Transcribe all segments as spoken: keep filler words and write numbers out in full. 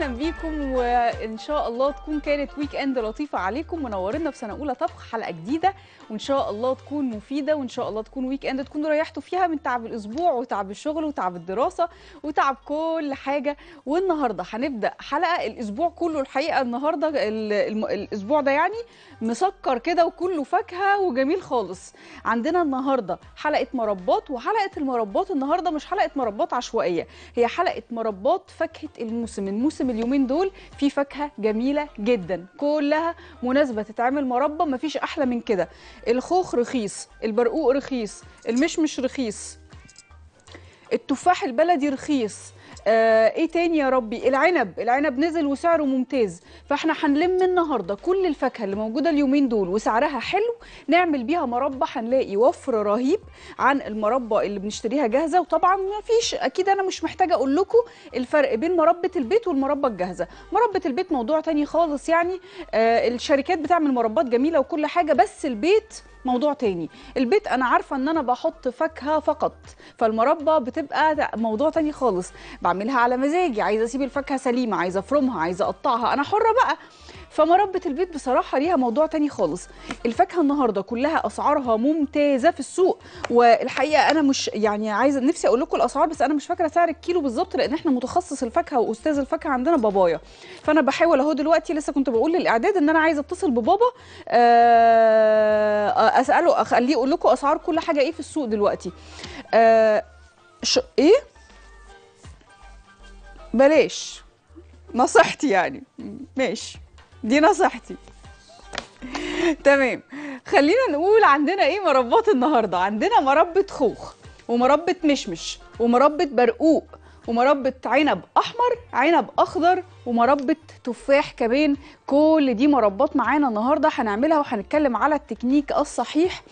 واهلا بيكم، وان شاء الله تكون كانت ويك اند لطيفه عليكم. منورنا في سنه اولى طبخ، حلقه جديده وان شاء الله تكون مفيده، وان شاء الله تكون ويك اند تكونوا ريحتوا فيها من تعب الاسبوع وتعب الشغل وتعب الدراسه وتعب كل حاجه. والنهارده هنبدا حلقه الاسبوع كله، الحقيقه النهارده الاسبوع ده يعني مسكر كده وكله فاكهه وجميل خالص. عندنا النهارده حلقه مربات، وحلقه المربات النهارده مش حلقه مربات عشوائيه، هي حلقه مربات فاكهه الموسم. الموسم اليومين دول في فاكهه جميله جدا كلها مناسبه تتعمل مربى، مفيش احلى من كده. الخوخ رخيص، البرقوق رخيص، المشمش رخيص، التفاح البلدي رخيص، آه ايه تاني يا ربي، العنب، العنب نزل وسعره ممتاز. فاحنا هنلم النهارده كل الفاكهه اللي موجوده اليومين دول وسعرها حلو، نعمل بيها مربى، هنلاقي وفر رهيب عن المربى اللي بنشتريها جاهزه. وطبعا ما فيش، اكيد انا مش محتاجه اقول لكم الفرق بين مربى البيت والمربى الجاهزه. مربى البيت موضوع تاني خالص، يعني آه الشركات بتعمل مربات جميله وكل حاجه، بس البيت موضوع تاني. البيت انا عارفه ان انا بحط فاكهه فقط، فالمربى بتبقى موضوع تاني خالص، بعملها على مزاجي، عايزه اسيب الفاكهه سليمه، عايزه افرمها، عايزه اقطعها، انا حره بقى. فمربة البيت بصراحه ليها موضوع تاني خالص. الفاكهه النهارده كلها اسعارها ممتازه في السوق، والحقيقه انا مش يعني عايزه، نفسي اقول لكم الاسعار بس انا مش فاكره سعر الكيلو بالظبط، لان احنا متخصص الفاكهه واستاذ الفاكهه عندنا بابايا، فانا بحاول اهو دلوقتي. لسه كنت بقول للاعداد ان انا عايزه اتصل ببابا اساله، اخليه يقول لكم اسعار كل حاجه ايه في السوق دلوقتي. ش... ايه بلاش نصيحتي يعني، ماشي دي نصيحتي. تمام، خلينا نقول عندنا ايه مربات النهارده. عندنا مربة خوخ، ومربة مشمش، ومربة برقوق، ومربة عنب احمر، عنب اخضر، ومربة تفاح كمان. كل دي مربات معانا النهارده هنعملها، وهنتكلم على التكنيك الصحيح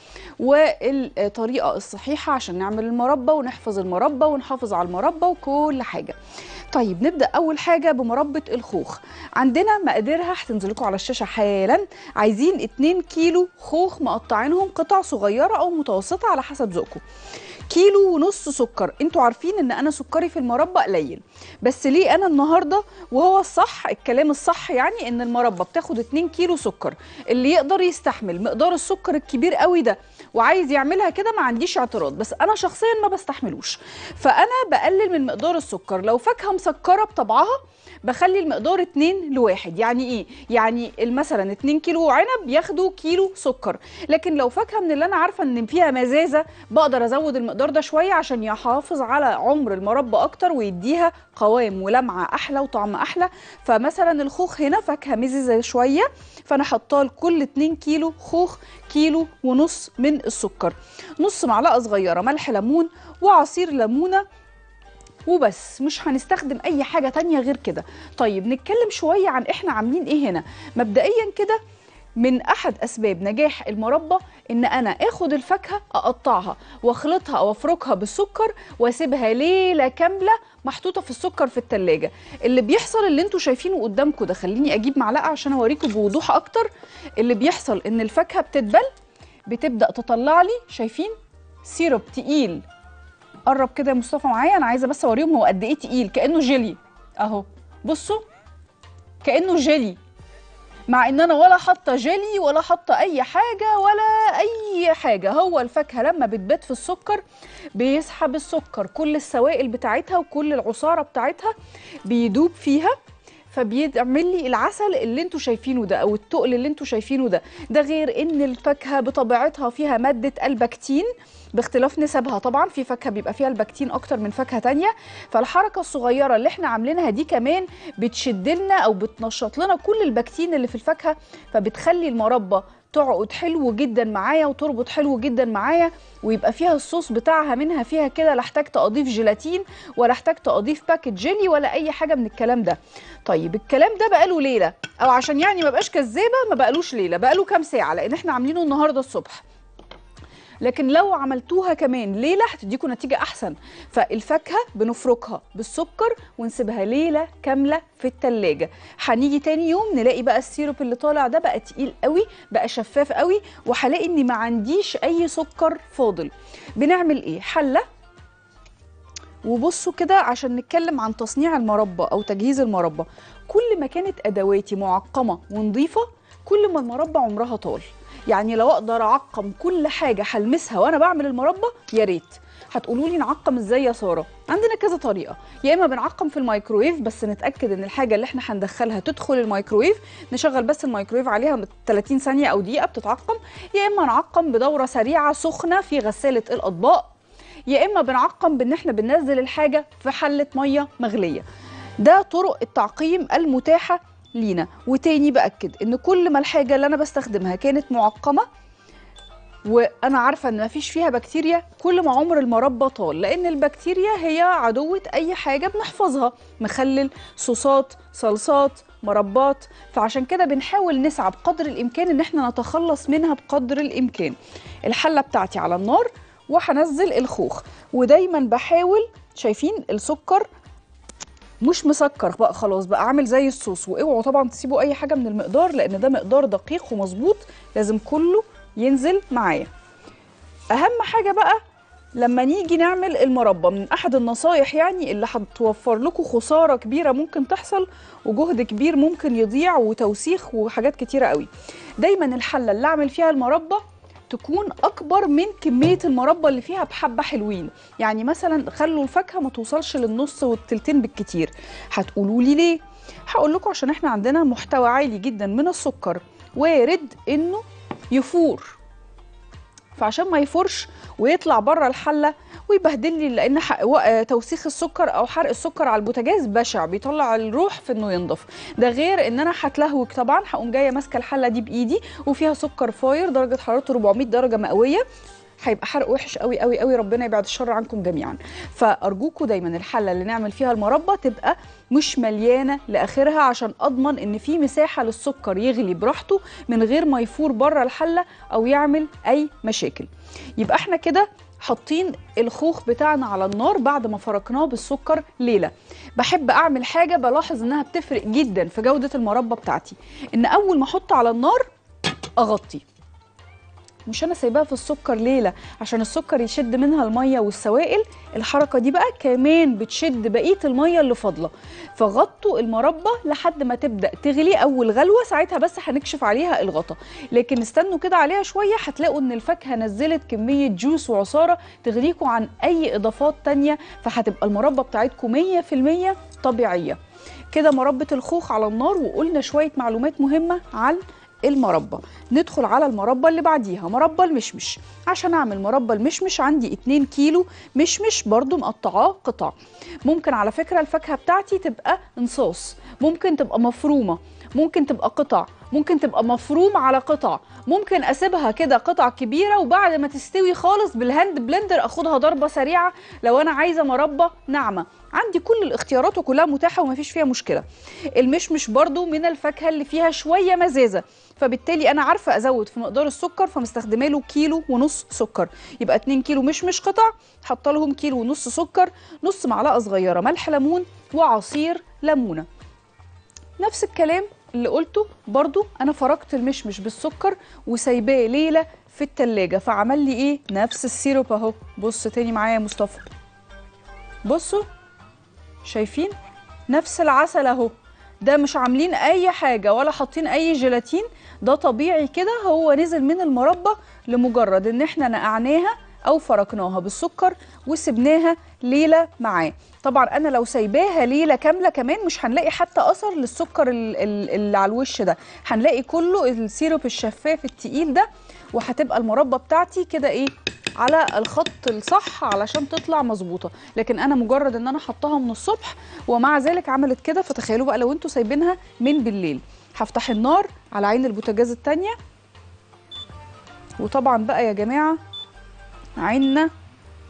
والطريقه الصحيحه عشان نعمل المربى ونحفظ المربى ونحافظ على المربى وكل حاجه. طيب نبدا اول حاجه بمربة الخوخ. عندنا مقاديرها هتنزل لكم على الشاشه حالا. عايزين اتنين كيلو خوخ مقطعينهم قطع صغيره او متوسطه على حسب ذوقكم، كيلو ونص سكر. انتوا عارفين ان انا سكري في المربى قليل، بس ليه انا النهارده وهو الصح، الكلام الصح يعني ان المربى بتاخد اتنين كيلو سكر. اللي يقدر يستحمل مقدار السكر الكبير قوي ده وعايز يعملها كده ما عنديش اعتراض، بس انا شخصيا ما بستحملوش، فانا بقلل من مقدار السكر. لو فاكهه مسكره بطبعها بخلي المقدار اتنين لواحد. يعني ايه؟ يعني مثلا اتنين كيلو عنب ياخدوا كيلو سكر، لكن لو فاكهه من اللي انا عارفه ان فيها مزازه بقدر ازود المقدار ده شويه عشان يحافظ على عمر المربى اكتر ويديها قوام ولمعه احلى وطعم احلى. فمثلا الخوخ هنا فاكهه مززه شويه، فانا حاطاه لكل اتنين كيلو خوخ كيلو ونص من السكر، نص معلقه صغيره ملح ليمون وعصير ليمونه وبس. مش هنستخدم اي حاجه تانية غير كده. طيب نتكلم شويه عن احنا عاملين ايه هنا. مبدئيا كده من احد اسباب نجاح المربى ان انا اخد الفاكهه اقطعها واخلطها او افركها بالسكر واسيبها ليله كامله محطوطه في السكر في التلاجة. اللي بيحصل اللي انتوا شايفينه قدامكم ده، خليني اجيب معلقه عشان اوريكم بوضوح اكتر. اللي بيحصل ان الفاكهه بتدبل، بتبدا تطلع لي، شايفين سيرب تقيل. قرب كده يا مصطفى معايا، انا عايزه بس اوريهم هو قد ايه تقيل، كانه جيلي اهو، بصوا كانه جيلي، مع ان انا ولا حاطه جيلي ولا حاطه اي حاجه ولا اي حاجه. هو الفاكهه لما بتبات في السكر بيسحب السكر، كل السوائل بتاعتها وكل العصاره بتاعتها بيدوب فيها، فبيعمل لي العسل اللي انتوا شايفينه ده او التقل اللي انتوا شايفينه ده. ده غير ان الفاكهه بطبيعتها فيها ماده البكتين باختلاف نسبها، طبعا في فاكهه بيبقى فيها البكتين اكتر من فاكهه ثانيه، فالحركه الصغيره اللي احنا عاملينها دي كمان بتشد لنا او بتنشط لنا كل البكتين اللي في الفاكهه، فبتخلي المربى تقعد حلو جدا معايا وتربط حلو جدا معايا، ويبقى فيها الصوص بتاعها منها فيها كده، لا احتاجت اضيف جيلاتين ولا احتاجت اضيف باكت جيلي ولا اي حاجه من الكلام ده. طيب الكلام ده بقاله ليله، او عشان يعني ما ابقاش كذابه ما بقالوش ليله، بقاله كام ساعه لان احنا عاملينه النهارده الصبح. لكن لو عملتوها كمان ليله هتديكوا نتيجه احسن. فالفاكهه بنفركها بالسكر ونسيبها ليله كامله في التلاجة. هنيجي تاني يوم نلاقي بقى السيروب اللي طالع ده بقى تقيل قوي، بقى شفاف قوي، وهلاقي اني ما عنديش اي سكر فاضل. بنعمل ايه؟ حله وبصوا كده عشان نتكلم عن تصنيع المربى أو تجهيز المربى. كل ما كانت أدواتي معقمة ونظيفة كل ما المربى عمرها طال. يعني لو أقدر أعقم كل حاجة هلمسها وأنا بعمل المربى يا ريت. هتقولوا لي نعقم ازاي يا ساره؟ عندنا كذا طريقه، يا اما بنعقم في الميكرويف بس نتاكد ان الحاجه اللي احنا هندخلها تدخل الميكرويف، نشغل بس الميكرويف عليها ثلاثين ثانيه او دقيقه بتتعقم، يا اما نعقم بدوره سريعه سخنه في غساله الاطباق، يا اما بنعقم بان احنا بننزل الحاجه في حله ميه مغليه. ده طرق التعقيم المتاحه لينا. وتاني باكد ان كل ما الحاجه اللي انا بستخدمها كانت معقمه وانا عارفه ان مفيش فيها بكتيريا كل ما عمر المربى طال، لان البكتيريا هي عدوه اي حاجه بنحفظها، مخلل، صوصات، صلصات، مربات، فعشان كده بنحاول نسعى بقدر الامكان ان احنا نتخلص منها بقدر الامكان. الحله بتاعتي على النار وهنزل الخوخ، ودايما بحاول، شايفين السكر مش مسكر بقى خلاص، بقى عامل زي الصوص، واوعوا طبعا تسيبوا اي حاجه من المقدار لان ده مقدار دقيق ومظبوط، لازم كله ينزل معايا. اهم حاجه بقى لما نيجي نعمل المربى، من احد النصايح يعني اللي هتوفر لكم خساره كبيره ممكن تحصل وجهد كبير ممكن يضيع وتوسيخ وحاجات كتيره قوي، دايما الحله اللي اعمل فيها المربى تكون اكبر من كميه المربى اللي فيها بحبه حلوين. يعني مثلا خلوا الفاكهه ما توصلش للنص والتلتين بالكتير. هتقولوا لي ليه؟ هقول لكم عشان احنا عندنا محتوى عالي جدا من السكر وارد انه يفور، فعشان ما يفورش ويطلع بره الحله ويبهدل لي، لان توسيخ السكر او حرق السكر على البوتاجاز بشع، بيطلع الروح في انه ينضف. ده غير ان انا هتلهوك طبعا، هقوم جايه ماسكه الحله دي بايدي وفيها سكر فاير درجه حرارته أربعمية درجه مئويه، هيبقى حرق وحش قوي قوي قوي، ربنا يبعد الشر عنكم جميعا. فارجوكوا دايما الحله اللي نعمل فيها المربى تبقى مش مليانه لاخرها عشان اضمن ان في مساحه للسكر يغلي براحته من غير ما يفور بره الحله او يعمل اي مشاكل. يبقى احنا كده حاطين الخوخ بتاعنا على النار بعد ما فركناه بالسكر ليله. بحب اعمل حاجه بلاحظ انها بتفرق جدا في جوده المربى بتاعتي، ان اول ما احطه على النار اغطي، مش انا سايباها في السكر ليله عشان السكر يشد منها الميه والسوائل. الحركه دي بقى كمان بتشد بقيه الميه اللي فاضله، فغطوا المربى لحد ما تبدا تغلي اول غلوه، ساعتها بس هنكشف عليها الغطا، لكن استنوا كده عليها شويه هتلاقوا ان الفاكهه نزلت كميه جوس وعصاره تغنيكم عن اي اضافات تانيه، فهتبقى المربى بتاعتكم مية في المية طبيعيه. كده مربى الخوخ على النار وقلنا شويه معلومات مهمه عن المربى. ندخل على المربى اللي بعديها، مربى المشمش. عشان اعمل مربى المشمش عندي اتنين كيلو مشمش برضو مقطعاه قطع. ممكن على فكرة الفاكهة بتاعتي تبقى انصاص، ممكن تبقى مفرومة، ممكن تبقى قطع، ممكن تبقى مفروم على قطع، ممكن اسيبها كده قطع كبيرة وبعد ما تستوي خالص بالهاند بلندر اخدها ضربة سريعة لو انا عايزة مربى ناعمة. عندي كل الاختيارات وكلها متاحة ومفيش فيها مشكلة. المشمش برضو من الفاكهة اللي فيها شوية مزازة، فبالتالي انا عارفه ازود في مقدار السكر، فمستخدمه له كيلو ونص سكر، يبقى اتنين كيلو مشمش قطع حاطه لهم كيلو ونص سكر، نص معلقه صغيره ملح ليمون وعصير ليمونه. نفس الكلام اللي قلته برضو، انا فركت المشمش بالسكر وسايباه ليله في التلاجة، فعمل لي ايه؟ نفس السيروب اهو. بص تاني معايا يا مصطفى، بصوا شايفين نفس العسل اهو، ده مش عاملين اي حاجه ولا حاطين اي جيلاتين، ده طبيعي كده هو نزل من المربى لمجرد ان احنا نقعناها او فركناها بالسكر وسبناها ليله معاه. طبعا انا لو سايباها ليله كامله كمان مش هنلاقي حتى اثر للسكر اللي على الوش ده، هنلاقي كله السيروب الشفاف التقيل ده، وهتبقى المربى بتاعتي كده ايه على الخط الصح علشان تطلع مظبوطه. لكن انا مجرد ان انا حطها من الصبح ومع ذلك عملت كده، فتخيلوا بقى لو انتوا سايبينها من بالليل. هفتح النار على عين البوتاجاز التانيه، وطبعا بقى يا جماعه عيننا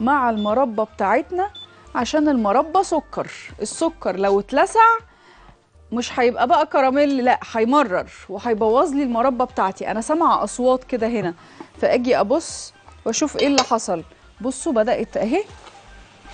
مع المربى بتاعتنا عشان المربى سكر، السكر لو اتلسع مش هيبقى بقى كراميل، لا هيمرر وهيبوظ لي المربى بتاعتي. انا سامعه اصوات كده هنا، فاجي ابص واشوف ايه اللي حصل. بصوا بدات اهي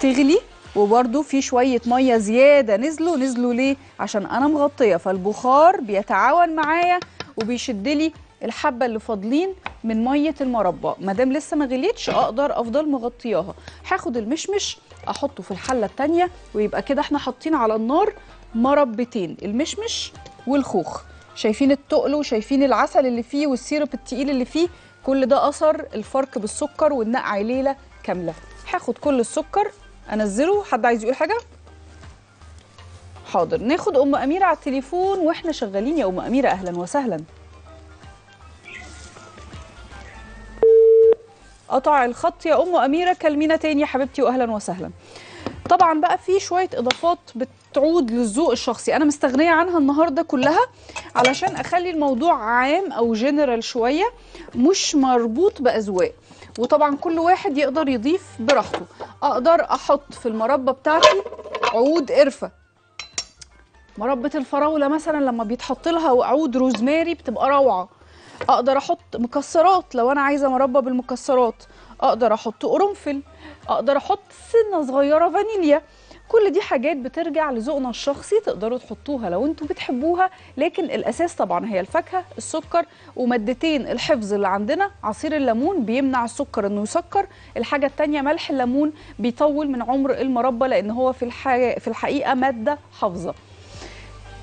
تغلي، وبرده في شويه ميه زياده نزلوا نزلوا ليه؟ عشان انا مغطيه، فالبخار بيتعاون معايا وبيشد لي الحبه اللي فاضلين من ميه المربى. ما دام لسه ما غليتش اقدر افضل مغطياها. هاخد المشمش احطه في الحله الثانيه، ويبقى كده احنا حاطين على النار مربتين، المشمش والخوخ. شايفين التقل وشايفين العسل اللي فيه والسيرب التقيل اللي فيه، كل ده اثر الفرك بالسكر والنقع ليله كامله. هاخد كل السكر انزله. حد عايز يقول حاجه؟ حاضر، ناخد ام اميره على التليفون واحنا شغالين. يا ام اميره اهلا وسهلا. قطع الخط يا ام اميره، كلمينا تاني يا حبيبتي واهلا وسهلا. طبعا بقى في شويه اضافات بتعود للذوق الشخصي، انا مستغنيه عنها النهارده كلها علشان اخلي الموضوع عام او جنرال شويه، مش مربوط باذواق، وطبعا كل واحد يقدر يضيف براحته. اقدر احط في المربى بتاعتي عود قرفه، مربى الفراوله مثلا لما بيتحط لها وعود روزماري بتبقى روعه. اقدر احط مكسرات لو انا عايزه مربى بالمكسرات، اقدر احط قرنفل، اقدر احط سنه صغيره فانيليا. كل دي حاجات بترجع لذوقنا الشخصي، تقدروا تحطوها لو انتوا بتحبوها، لكن الاساس طبعا هي الفاكهه، السكر، ومادتين الحفظ اللي عندنا، عصير الليمون بيمنع السكر انه يسكر، الحاجه الثانيه ملح الليمون بيطول من عمر المربى لان هو في الحقيقه في الحقيقه ماده حافظه.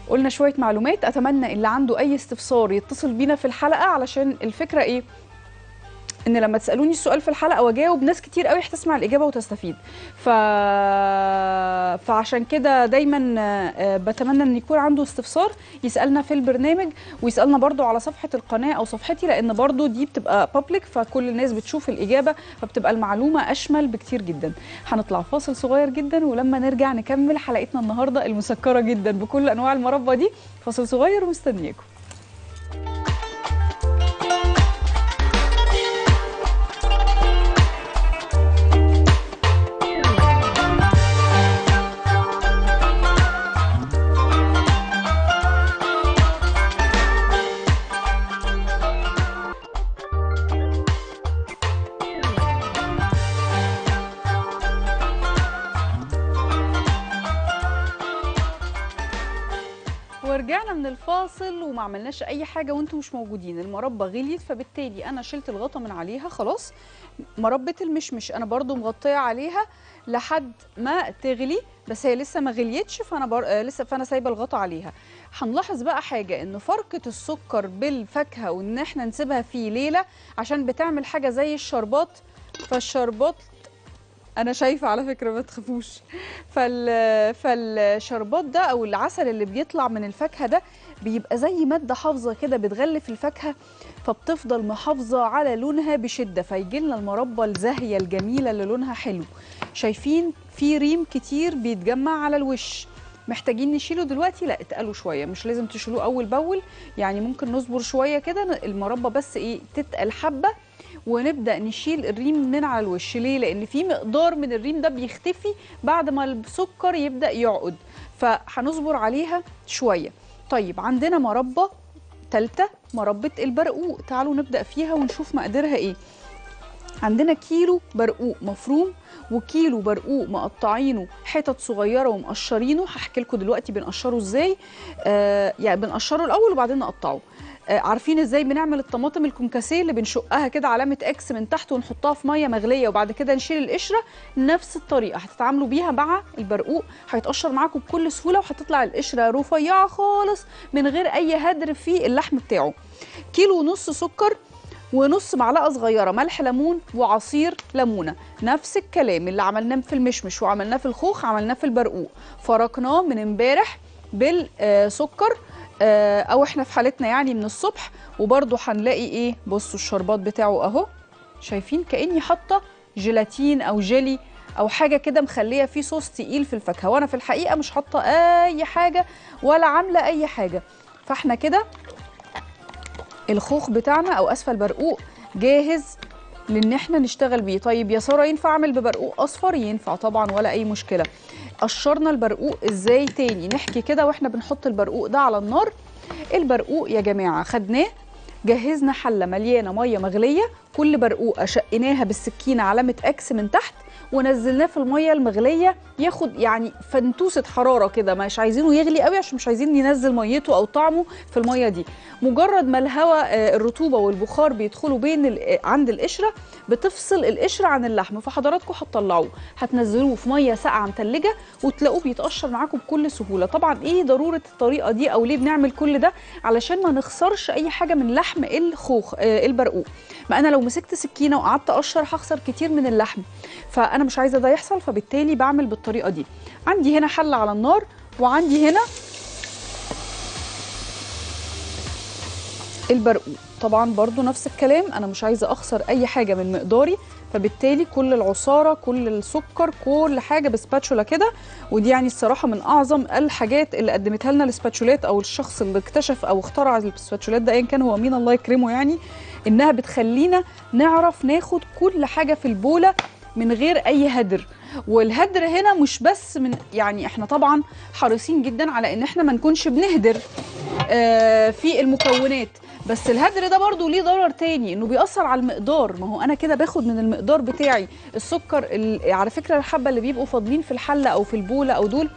قلنا شويه معلومات، اتمنى اللي عنده اي استفسار يتصل بينا في الحلقه، علشان الفكره ايه؟ ان لما تسالوني السؤال في الحلقه واجاوب، ناس كتير قوي هتسمع الاجابه وتستفيد. ف فعشان كده دايما بتمنى ان يكون عنده استفسار يسالنا في البرنامج، ويسالنا برده على صفحه القناه او صفحتي، لان برده دي بتبقى بابليك، فكل الناس بتشوف الاجابه، فبتبقى المعلومه اشمل بكتير جدا. هنطلع فاصل صغير جدا، ولما نرجع نكمل حلقتنا النهارده المسكره جدا بكل انواع المربى دي. فاصل صغير ومستنياكم. ورجعنا من الفاصل وما عملناش اي حاجه وانتم مش موجودين. المربى غليت، فبالتالي انا شلت الغطا من عليها خلاص. مربى المشمش انا برضو مغطيه عليها لحد ما تغلي، بس هي لسه ما غليتش، فانا بر... لسه فانا سايبه الغطا عليها. هنلاحظ بقى حاجه، ان فرقه السكر بالفاكهه وان احنا نسيبها فيه ليله عشان بتعمل حاجه زي الشربات، فالشربات أنا شايفة على فكرة ما تخافوش، فال... فالشربات ده أو العسل اللي بيطلع من الفاكهة ده بيبقى زي مادة حافظة كده بتغلف الفاكهة، فبتفضل محافظة على لونها بشدة، فيجي لنا المربى الزاهية الجميلة اللي لونها حلو. شايفين في ريم كتير بيتجمع على الوش، محتاجين نشيله دلوقتي؟ لا، اتقلوا شويه، مش لازم تشيلوه اول باول، يعني ممكن نصبر شويه كده المربى بس ايه تتقل حبه ونبدا نشيل الريم من على الوش. ليه؟ لان في مقدار من الريم ده بيختفي بعد ما السكر يبدا يعقد، فهنصبر عليها شويه. طيب عندنا مربى ثالثه، مربى البرقوق، تعالوا نبدا فيها ونشوف مقدارها ايه. عندنا كيلو برقوق مفروم وكيلو برقوق مقطعينه حتت صغيره ومقشرينه، هحكي لكم دلوقتي بنقشره ازاي. آه يعني بنقشره الاول وبعدين نقطعه. آه عارفين ازاي بنعمل الطماطم الكونكاسيه اللي بنشقها كده علامه اكس من تحت ونحطها في ميه مغليه وبعد كده نشيل القشره؟ نفس الطريقه هتتعاملوا بيها مع البرقوق، هيتقشر معاكم بكل سهوله وهتطلع القشره رفيعه خالص من غير اي هدر في اللحم بتاعه. كيلو ونص سكر ونص معلقه صغيره ملح ليمون وعصير ليمونه، نفس الكلام اللي عملناه في المشمش وعملناه في الخوخ عملناه في البرقوق، فرقناه من امبارح بالسكر او احنا في حالتنا يعني من الصبح. وبرده هنلاقي ايه، بصوا الشربات بتاعه اهو، شايفين كاني حاطه جيلاتين او جيلي او حاجه كده مخليه فيه صوص تقيل في الفاكهه، وانا في الحقيقه مش حاطه اي حاجه ولا عامله اي حاجه. فاحنا كده الخوخ بتاعنا او اسفل برقوق جاهز لان احنا نشتغل بيه. طيب يا ساره ينفع اعمل ببرقوق اصفر؟ ينفع طبعا ولا اي مشكله. قشرنا البرقوق ازاي تاني؟ نحكي كده واحنا بنحط البرقوق ده على النار. البرقوق يا جماعه خدناه جهزنا حله مليانه ميه مغليه، كل برقوقه شقيناها بالسكينه علامه اكس من تحت ونزلناه في الميه المغليه ياخد يعني فنتوسه حراره كده، مش عايزينه يغلي قوي عشان مش عايزين ينزل ميته او طعمه في الميه دي. مجرد ما الهواء الرطوبه والبخار بيدخلوا بين عند القشره بتفصل القشره عن اللحم، فحضراتكم هتطلعوه هتنزلوه في ميه ساقعه متلجه وتلاقوه بيتقشر معاكم بكل سهوله. طبعا ايه ضروره الطريقه دي او ليه بنعمل كل ده؟ علشان ما نخسرش اي حاجه من لحم الخوخ البرقوق. ما انا لو مسكت سكينه وقعدت اقشر هخسر كتير من اللحم، فانا مش عايزه ده يحصل، فبالتالي بعمل بالطريقه دي. عندي هنا حله على النار وعندي هنا البرقوق، طبعا برضو نفس الكلام، انا مش عايزه اخسر اي حاجه من مقداري، فبالتالي كل العصاره كل السكر كل حاجه بسباتشولا كده. ودي يعني الصراحه من اعظم الحاجات اللي قدمتها لنا السباتشولات، او الشخص اللي اكتشف او اخترع السباتشولات ده ايا كان هو مين الله يكرمه، يعني انها بتخلينا نعرف ناخد كل حاجه في البوله من غير اي هدر. والهدر هنا مش بس من يعني احنا طبعا حريصين جدا على ان احنا ما نكونش بنهدر آه في المكونات، بس الهدر ده برضو ليه ضرر تاني انه بيأثر على المقدار. ما هو انا كده باخد من المقدار بتاعي السكر. على فكره الحبه اللي بيبقوا فاضلين في الحله او في البوله او دول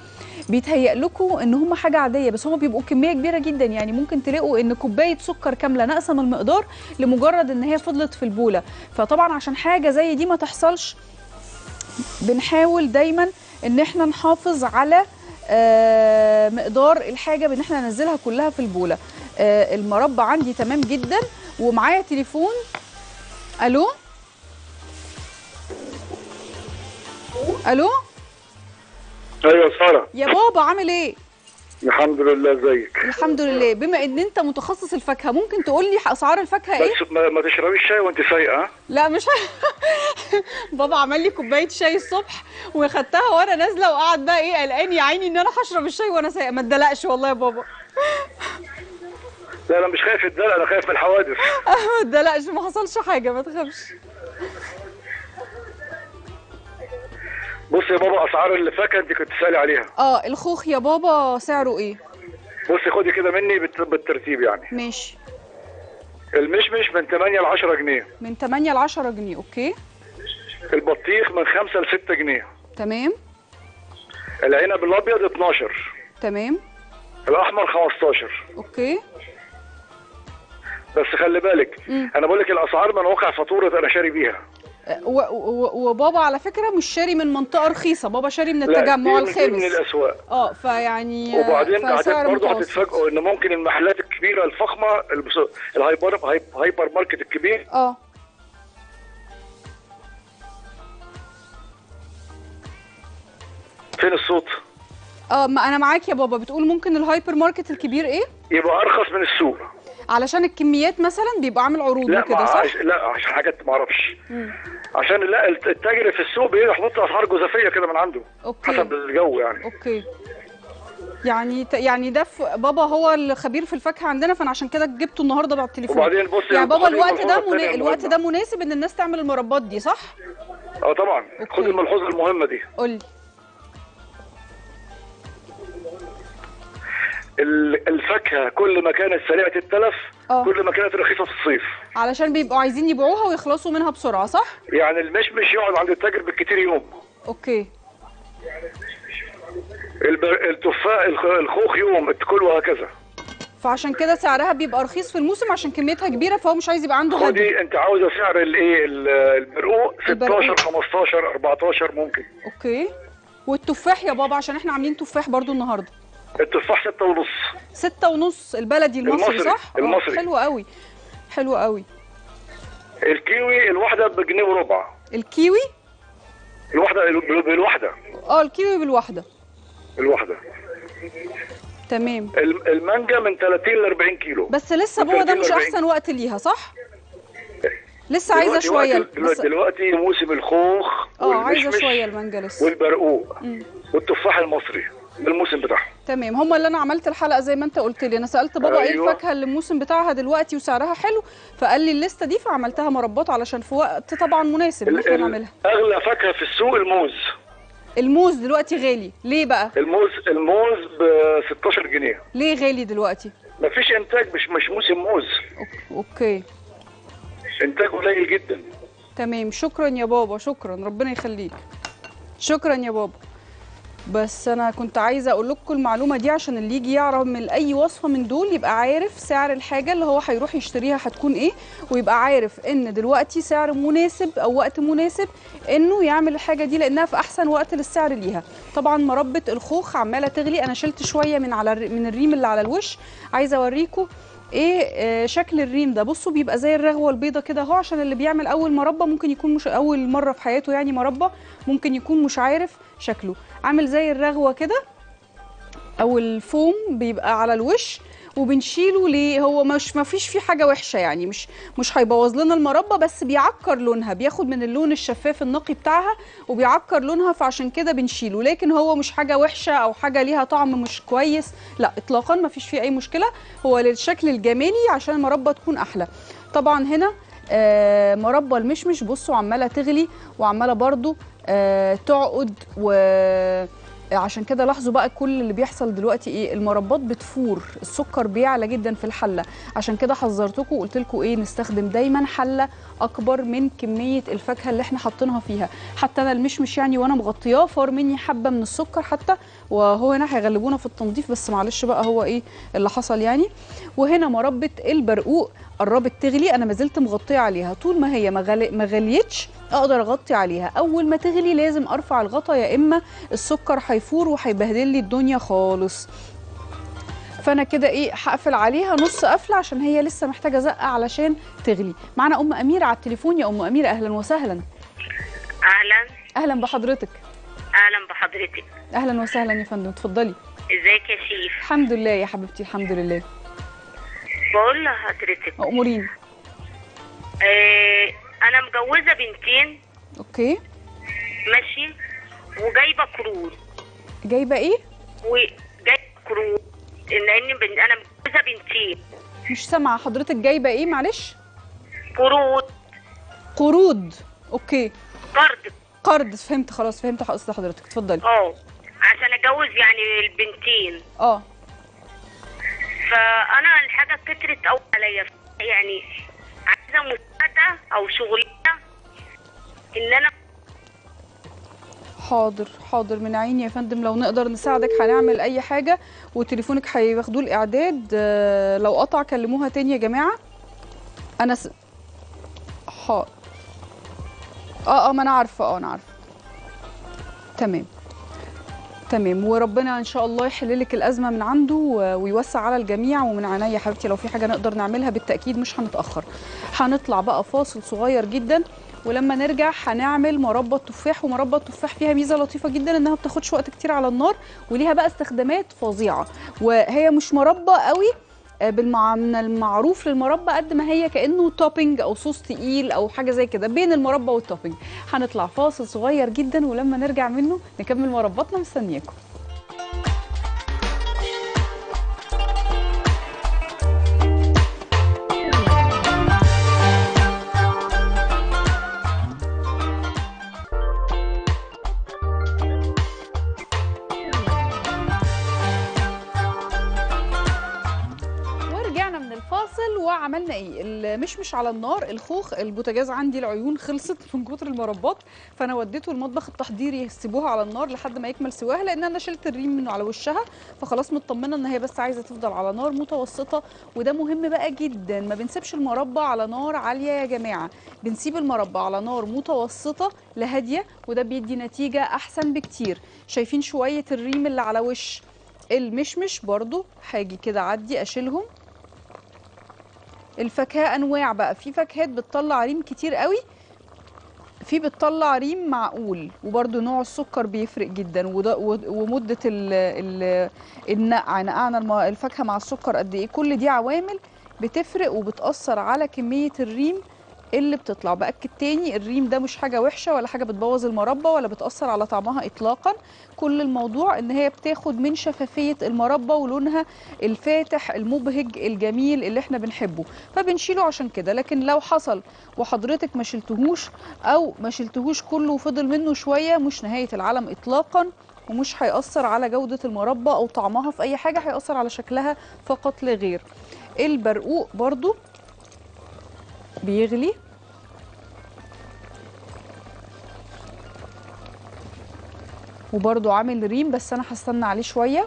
بيتهيأ لكم ان هم حاجه عاديه، بس هم بيبقوا كميه كبيره جدا، يعني ممكن تلاقوا ان كوبايه سكر كامله ناقصه من المقدار لمجرد ان هي فضلت في البوله. فطبعا عشان حاجه زي دي ما تحصلش بنحاول دايما ان احنا نحافظ على آه مقدار الحاجه بان احنا ننزلها كلها في البوله. آه المربى عندي تمام جدا، ومعايا تليفون. الو الو ايوه ساره يا بابا، عامل ايه؟ الحمد لله، ازيك؟ الحمد لله. بما ان انت متخصص الفاكهه ممكن تقول لي اسعار الفاكهه ايه؟ بس ما تشربيش شاي وانت سايقه. لا مش بابا عمل لي كوبايه شاي الصبح وخدتها وانا نازله، وقعد بقى ايه قلقان يا عيني ان انا هشرب الشاي وانا سايقه. ما اتدلقش والله يا بابا. لا انا مش خايف اتدلق، انا خايف من الحوادث. ما اتدلقش، ما حصلش حاجه، ما تخافش. بص يا بابا، اسعار الفاكهه انت كنت تسالي عليها. اه الخوخ يا بابا سعره ايه؟ بصي خدي كده مني بالترتيب يعني. ماشي. المشمش من تمانية ل عشرة جنيه. من تمانية ل عشرة جنيه، اوكي. البطيخ من خمسة ل ستة جنيه. تمام. العنب الابيض اتناشر. تمام. الاحمر خمستاشر. اوكي. بس خلي بالك، م. انا بقول لك الاسعار من واقع فاتوره انا شاري بيها. وبابا على فكره مش شاري من منطقه رخيصه، بابا شاري من التجمع الخامس. لا من الاسواق. اه فيعني وبعدين بعدين برضه هتتفاجئوا ان ممكن المحلات الكبيره الفخمه الهايبر هايبر ماركت الكبير اه فين الصوت؟ اه ما انا معاك يا بابا، بتقول ممكن الهايبر ماركت الكبير ايه؟ يبقى ارخص من السوق علشان الكميات مثلا بيبقى عامل عروض وكده صح؟ عش... لا عشان حاجات ما اعرفش. عشان لا التاجر في السوق بيحط اسعار جزافيه كده من عنده. أوكي. حسب الجو يعني. اوكي. يعني يعني ده بابا هو الخبير في الفاكهه عندنا، فانا عشان كده جبته النهارده على التليفون. وبعدين بص يعني بابا الوقت ده منا... الوقت ده مناسب ان الناس تعمل المربات دي صح؟ اه طبعا. خد الملحوظه المهمه دي. قول لي. الفاكهه كل ما كانت سريعه التلف أوه. كل ما كانت رخيصه في الصيف، علشان بيبقوا عايزين يبيعوها ويخلصوا منها بسرعه صح؟ يعني المشمش يقعد عند التاجر بالكتير يوم. اوكي. التفاح الخوخ يوم، الكل وهكذا. فعشان كده سعرها بيبقى رخيص في الموسم عشان كميتها كبيره، فهو مش عايز يبقى عنده هدر. دي انت عاوزه سعر الايه البرقوق ستاشر خمستاشر اربعتاشر ممكن. اوكي. والتفاح يا بابا عشان احنا عاملين تفاح برضو النهارده. التفاح ستة ونص. ستة ونص البلدي المصري, المصري صح؟ المصري. حلو قوي حلو قوي. الكيوي الواحدة بجنيه وربع. الكيوي؟ الواحدة بالواحدة. اه الكيوي بالواحدة. الواحدة. تمام. المانجا من تلاتين ل أربعين كيلو. بس لسه بابا ده مش أحسن وقت ليها صح؟ لسه عايزة شوية. دلوقتي, دلوقتي موسم الخوخ اه عايزة شوية المانجا لسه. والبرقوق م. والتفاح المصري. الموسم بتاعها. تمام، هم اللي انا عملت الحلقه زي ما انت قلت لي، انا سالت بابا أيوة. ايه الفاكهه اللي الموسم بتاعها دلوقتي وسعرها حلو، فقال لي الليسته دي، فعملتها مربطه علشان في وقت طبعا مناسب ان احنا نعملها. اغلى فاكهه في السوق الموز. الموز دلوقتي غالي، ليه بقى؟ الموز الموز ب ستاشر جنيه. ليه غالي دلوقتي؟ مفيش انتاج، مش مش موسم موز. اوكي، انتاج قليل جدا. تمام، شكرا يا بابا، شكرا، ربنا يخليك. شكرا يا بابا. بس انا كنت عايزه اقول لكم المعلومه دي عشان اللي يجي يعرف من اي وصفه من دول يبقى عارف سعر الحاجه اللي هو هيروح يشتريها هتكون ايه، ويبقى عارف ان دلوقتي سعر مناسب او وقت مناسب انه يعمل الحاجه دي لانها في احسن وقت للسعر ليها. طبعا مربه الخوخ عماله تغلي، انا شلت شويه من على من الريم اللي على الوش، عايزه اوريكم ايه شكل الريم ده. بصوا بيبقى زي الرغوه البيضه كده اهو، عشان اللي بيعمل اول مربى ممكن يكون مش اول مره في حياته يعني مربى، ممكن يكون مش عارف شكله، عامل زي الرغوه كده او الفوم بيبقى على الوش، وبنشيله ليه، هو مش مفيش فيه حاجه وحشه يعني، مش مش هيبوظ لنا المربى، بس بيعكر لونها، بياخد من اللون الشفاف النقي بتاعها وبيعكر لونها، فعشان كده بنشيله. لكن هو مش حاجه وحشه او حاجه ليها طعم مش كويس، لا اطلاقا، مفيش فيه اي مشكله، هو للشكل الجمالي عشان المربى تكون احلى. طبعا هنا آه مربى المشمش، بصوا عماله تغلي وعماله برضو آه تعقد، و عشان كده لاحظوا بقى كل اللي بيحصل دلوقتي ايه، المربات بتفور، السكر بيعلى جدا في الحله، عشان كده حذرتكم وقلت لكم ايه، نستخدم دايما حله اكبر من كميه الفاكهه اللي احنا حاطينها فيها. حتى انا المشمش يعني وانا مغطياه فار مني حبه من السكر حتى، وهو هنا هيغلبونا في التنظيف، بس معلش بقى هو ايه اللي حصل يعني. وهنا مربه البرقوق قربت تغلي، انا ما زلت مغطيه عليها، طول ما هي ما غليتش اقدر اغطي عليها، اول ما تغلي لازم ارفع الغطا، يا اما السكر هيفور وهيبهدل لي الدنيا خالص. فانا كده ايه هقفل عليها نص قفله عشان هي لسه محتاجه زقه علشان تغلي. معانا ام اميره على التليفون. يا ام اميره اهلا وسهلا. اهلا. اهلا بحضرتك. اهلا بحضرتك. اهلا وسهلا يا فندم، اتفضلي. ازيك يا شيف؟ الحمد لله يا حبيبتي، الحمد لله. بقول لحضرتك امورين. ايه انا مجوزه بنتين. اوكي. ماشي. وجايبه كرور. جايبه ايه؟ وجايبه كرور لان بن... انا مجوزه بنتين. مش سامعه حضرتك، جايبه ايه معلش؟ قروض. قروض. اوكي. قرض. قرض، فهمت خلاص، فهمت قصد حضرتك، اتفضلي. اه عشان اجوز يعني البنتين. اه فانا الحاجه كترت قوي عليا، يعني عايزه مساعده او شغليه ان انا. حاضر حاضر، من عيني يا فندم، لو نقدر نساعدك هنعمل اي حاجه، وتليفونك هياخدوه الاعداد، لو قطع كلموها تاني يا جماعه. انا س... حاضر. اه اه ما انا عارفه، اه انا عارفه. تمام تمام، وربنا ان شاء الله يحللك الازمه من عنده ويوسع على الجميع، ومن عينيا يا حبيبتي، لو في حاجه نقدر نعملها بالتاكيد مش هنتاخر. هنطلع بقى فاصل صغير جدا، ولما نرجع هنعمل مربى التفاح، ومربى التفاح فيها ميزه لطيفه جدا انها ما بتاخدش وقت كتير على النار، وليها بقى استخدامات فظيعه، وهي مش مربى قوي من المعروف للمربى قد ما هي كانه توبنج او صوص تقيل او حاجه زي كده، بين المربى والتوبنج. هنطلع فاصل صغير جدا ولما نرجع منه نكمل مربطنا، مستنياكم. عملنا ايه؟ المشمش على النار، الخوخ، البوتاجاز عندي العيون خلصت من كتر المربات، فانا وديته المطبخ التحضيري يسيبوها على النار لحد ما يكمل سواها، لان انا شلت الريم منه على وشها، فخلاص مطمنه ان هي بس عايزه تفضل على نار متوسطه، وده مهم بقى جدا، ما بنسيبش المربى على نار عاليه يا جماعه، بنسيب المربى على نار متوسطه لهاديه، وده بيدي نتيجه احسن بكتير. شايفين شويه الريم اللي على وش المشمش برضو، هاجي كده عدي اشيلهم. الفاكهه انواع بقى، في فاكهات بتطلع ريم كتير قوي، في بتطلع ريم معقول، وبرده نوع السكر بيفرق جدا، ومده النقع، نقعنا الفاكهه مع السكر قد ايه، كل دي عوامل بتفرق وبتاثر على كميه الريم اللي بتطلع. باكد تاني الريم ده مش حاجه وحشه ولا حاجه بتبوظ المربى ولا بتاثر على طعمها اطلاقا، كل الموضوع ان هي بتاخد من شفافيه المربى ولونها الفاتح المبهج الجميل اللي احنا بنحبه، فبنشيله عشان كده. لكن لو حصل وحضرتك ما شلتهوش او ما شلتهوش كله وفضل منه شويه، مش نهايه العالم اطلاقا، ومش هيأثر على جودة المربى أو طعمها في أي حاجة، هيأثر على شكلها فقط لا غير. البرقوق برضو بيغلي، وبرضو عامل ريم، بس أنا هستنى عليه شوية.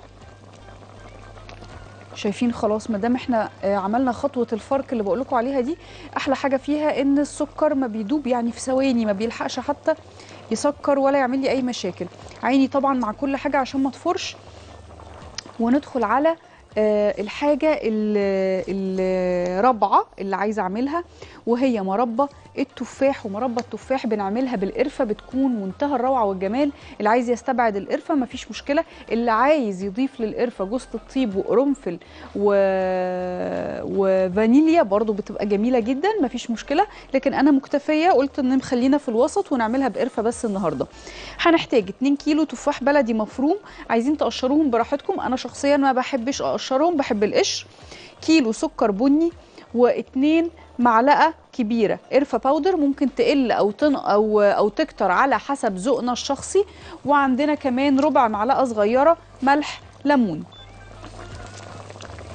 شايفين خلاص، ما دام احنا عملنا خطوه الفرك اللي بقول لكم عليها دي، احلى حاجه فيها ان السكر ما بيدوب يعني في ثواني، ما بيلحقش حتى يسكر ولا يعمل لي اي مشاكل. عيني طبعا مع كل حاجه عشان ما تفرش. وندخل على الحاجه الرابعه اللي عايزه اعملها، وهي مربى التفاح. ومربى التفاح بنعملها بالقرفه، بتكون منتهى الروعه والجمال. اللي عايز يستبعد القرفه مفيش مشكله، اللي عايز يضيف للقرفه جوز الطيب وقرنفل و... وفانيليا برضو بتبقى جميله جدا، مفيش مشكله. لكن انا مكتفيه، قلت ان مخلينا في الوسط ونعملها بقرفه بس النهارده. هنحتاج اتنين كيلو تفاح بلدي مفروم، عايزين تقشروهم براحتكم، انا شخصيا ما بحبش اقشرهم، بحب القشر. كيلو سكر بني، واتنين معلقه كبيره قرفه باودر، ممكن تقل او تن او او تكتر على حسب ذوقنا الشخصي. وعندنا كمان ربع معلقه صغيره ملح ليمون.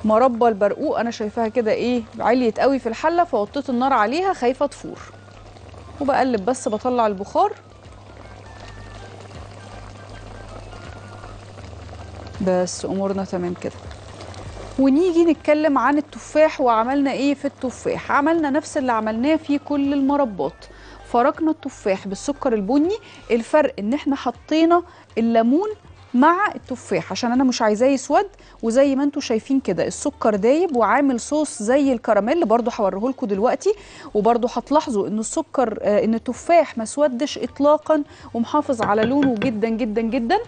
مربى البرقوق انا شايفاها كده ايه، عليت قوي في الحله، فوطيت النار عليها خايفه تفور، وبقلب بس بطلع البخار. بس امورنا تمام كده. ونيجي نتكلم عن التفاح، وعملنا ايه في التفاح. عملنا نفس اللي عملناه في كل المربات، فركنا التفاح بالسكر البني. الفرق ان احنا حطينا الليمون مع التفاح عشان انا مش عايزاه يسود، وزي ما انتم شايفين كده السكر دايب وعامل صوص زي الكراميل، برضو هوريه لكم دلوقتي. وبرضو هتلاحظوا ان السكر ان التفاح ما سودش اطلاقا، ومحافظ على لونه جدا جدا جدا.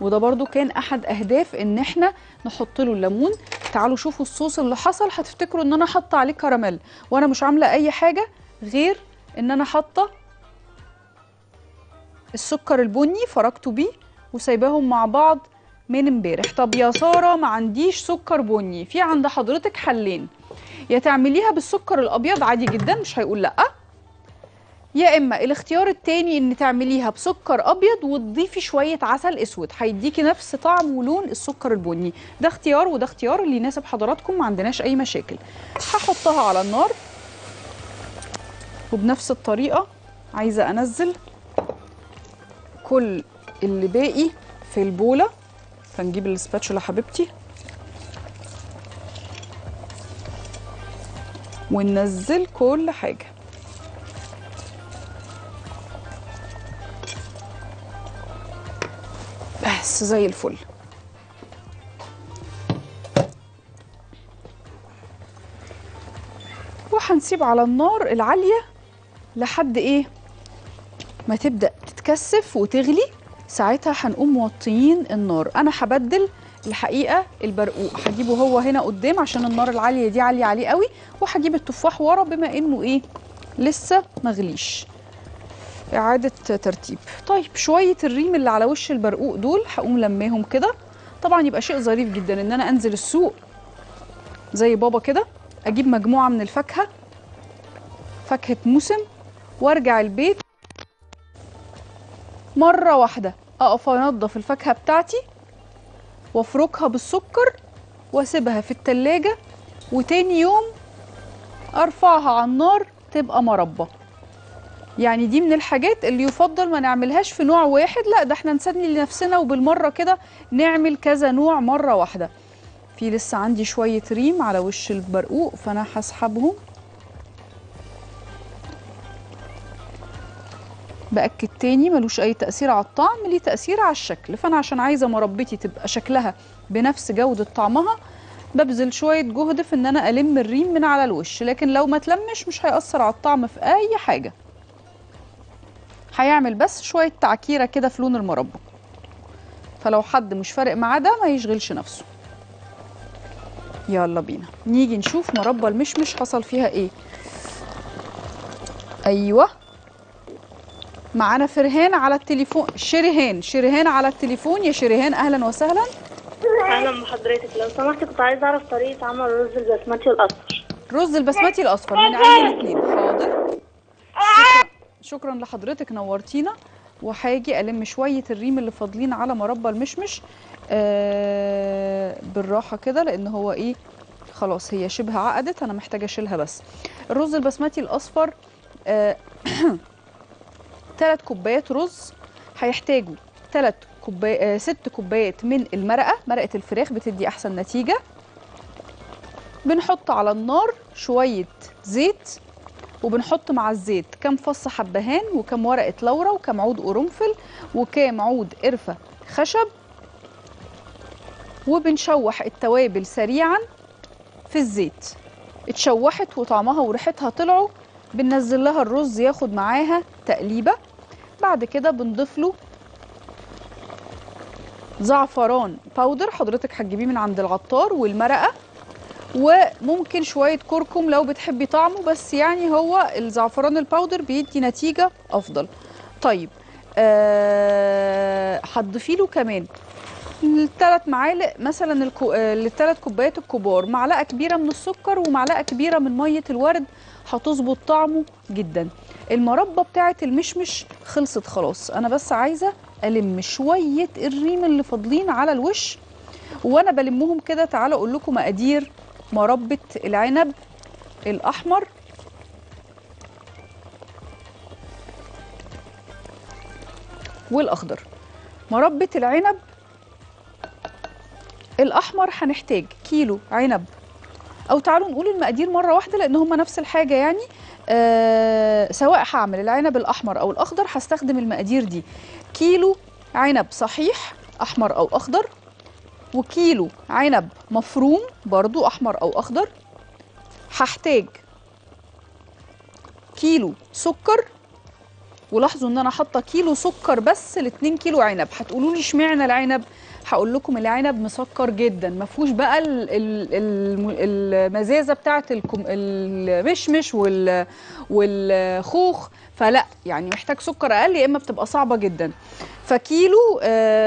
وده برضو كان احد اهداف ان احنا نحط له الليمون. تعالوا شوفوا الصوص اللي حصل، هتفتكروا ان انا حاطه عليه كراميل، وانا مش عامله اي حاجه غير ان انا حاطه السكر البني، فركته بيه وسايباهم مع بعض من امبارح. طب يا ساره ما عنديش سكر بني، في عند حضرتك حلين، يا تعمليها بالسكر الابيض عادي جدا مش هيقول لا، يا اما الاختيار التاني ان تعمليها بسكر ابيض وتضيفي شويه عسل اسود، هيديكي نفس طعم ولون السكر البني. ده اختيار وده اختيار، اللي يناسب حضراتكم، ما عندناش اي مشاكل. هحطها على النار، وبنفس الطريقه عايزه انزل كل اللي باقي في البوله. فنجيب الاسباتشولا حبيبتي، وننزل كل حاجه. بس زي الفل. وهنسيب على النار العالية لحد ايه ما تبدأ تتكثف وتغلي، ساعتها هنقوم موطيين النار. انا هبدل الحقيقة البرقوق، هجيبه هو هنا قدام عشان النار العالية دي عالية عليه قوي، وهجيب التفاح ورا بما انه ايه لسه مغليش. إعادة ترتيب. طيب شوية الريم اللي على وش البرقوق دول هقوم لماهم كده. طبعا يبقى شيء ظريف جدا إن أنا أنزل السوق زي بابا كده، أجيب مجموعة من الفاكهة، فاكهة موسم، وأرجع البيت مرة واحدة أقف أنضف الفاكهة بتاعتي وأفركها بالسكر وأسيبها في التلاجة، وتاني يوم أرفعها على النار تبقى مربى. يعني دي من الحاجات اللي يفضل ما نعملهاش في نوع واحد، لا ده احنا نسلي لنفسنا وبالمره كده نعمل كذا نوع مره واحده. في لسه عندي شويه ريم على وش البرقوق، فانا هسحبهم. باكد تاني ملوش اي تاثير على الطعم، ليه تاثير على الشكل. فانا عشان عايزه مربتي تبقى شكلها بنفس جوده طعمها، ببذل شويه جهد في ان انا الم الريم من على الوش. لكن لو ما تلمش مش هيأثر على الطعم في اي حاجه، هيعمل بس شوية تعكيرة كده في لون المربى. فلو حد مش فارق معاه ده ما يشغلش نفسه. يلا بينا نيجي نشوف مربى المشمش حصل فيها ايه. ايوه معانا فرهان على التليفون. شريهان شريهان على التليفون. يا شريهان اهلا وسهلا. اهلا بحضرتك، لو سمحت كنت عايزه اعرف طريقه عمل رز البسمتي الاصفر. رز البسمتي الاصفر من عين الاثنين. حاضر، شكرا, شكرا لحضرتك، نورتينا. وهاجي الم شويه الريم اللي فاضلين على مربى المشمش آه بالراحه كده، لان هو ايه خلاص هي شبه عقدت، انا محتاجه اشيلها بس. الرز البسمتي الاصفر آه ثلاث كوبايات رز هيحتاجوا ثلاث كوبايات ست كوبايات من المرقه، مرقه الفراخ بتدي احسن نتيجه. بنحط على النار شويه زيت، وبنحط مع الزيت كام فص حبهان وكام ورقه لورا وكام عود قرنفل وكام عود قرفه خشب، وبنشوح التوابل سريعا في الزيت. اتشوحت وطعمها وريحتها طلعوا، بننزل لها الرز ياخد معاها تقليبه. بعد كده بنضيف له زعفران باودر، حضرتك هتجيبيه من عند العطار، والمرقه، وممكن شويه كركم لو بتحبي طعمه، بس يعني هو الزعفران الباودر بيدي نتيجه افضل. طيب أه هتضيفي له كمان الثلاث معالق مثلا الكو... الثلاث كوبايات الكبار، معلقه كبيره من السكر ومعلقه كبيره من ميه الورد، هتظبط طعمه جدا. المربى بتاعه المشمش خلصت خلاص، انا بس عايزه الم شويه الريم اللي فاضلين على الوش. وانا بلمهم كده تعالوا اقول لكم مقادير مربى العنب الاحمر. والاخضر مربى العنب الاحمر هنحتاج كيلو عنب، او تعالوا نقول المقادير مره واحده لان هما نفس الحاجه يعني. آه سواء هعمل العنب الاحمر او الاخضر هستخدم المقادير دي. كيلو عنب صحيح احمر او اخضر، وكيلو عنب مفروم برضو احمر او اخضر. هحتاج كيلو سكر، ولاحظوا ان انا حاطه كيلو سكر بس لاتنين كيلو عنب. هتقولوا لي اشمعنى العنب؟ هقول لكم العنب مسكر جدا، ما فيهوش بقى المزازه بتاعه المشمش والخوخ، فلا يعني محتاج سكر اقل، يا اما بتبقى صعبه جدا. فكيلو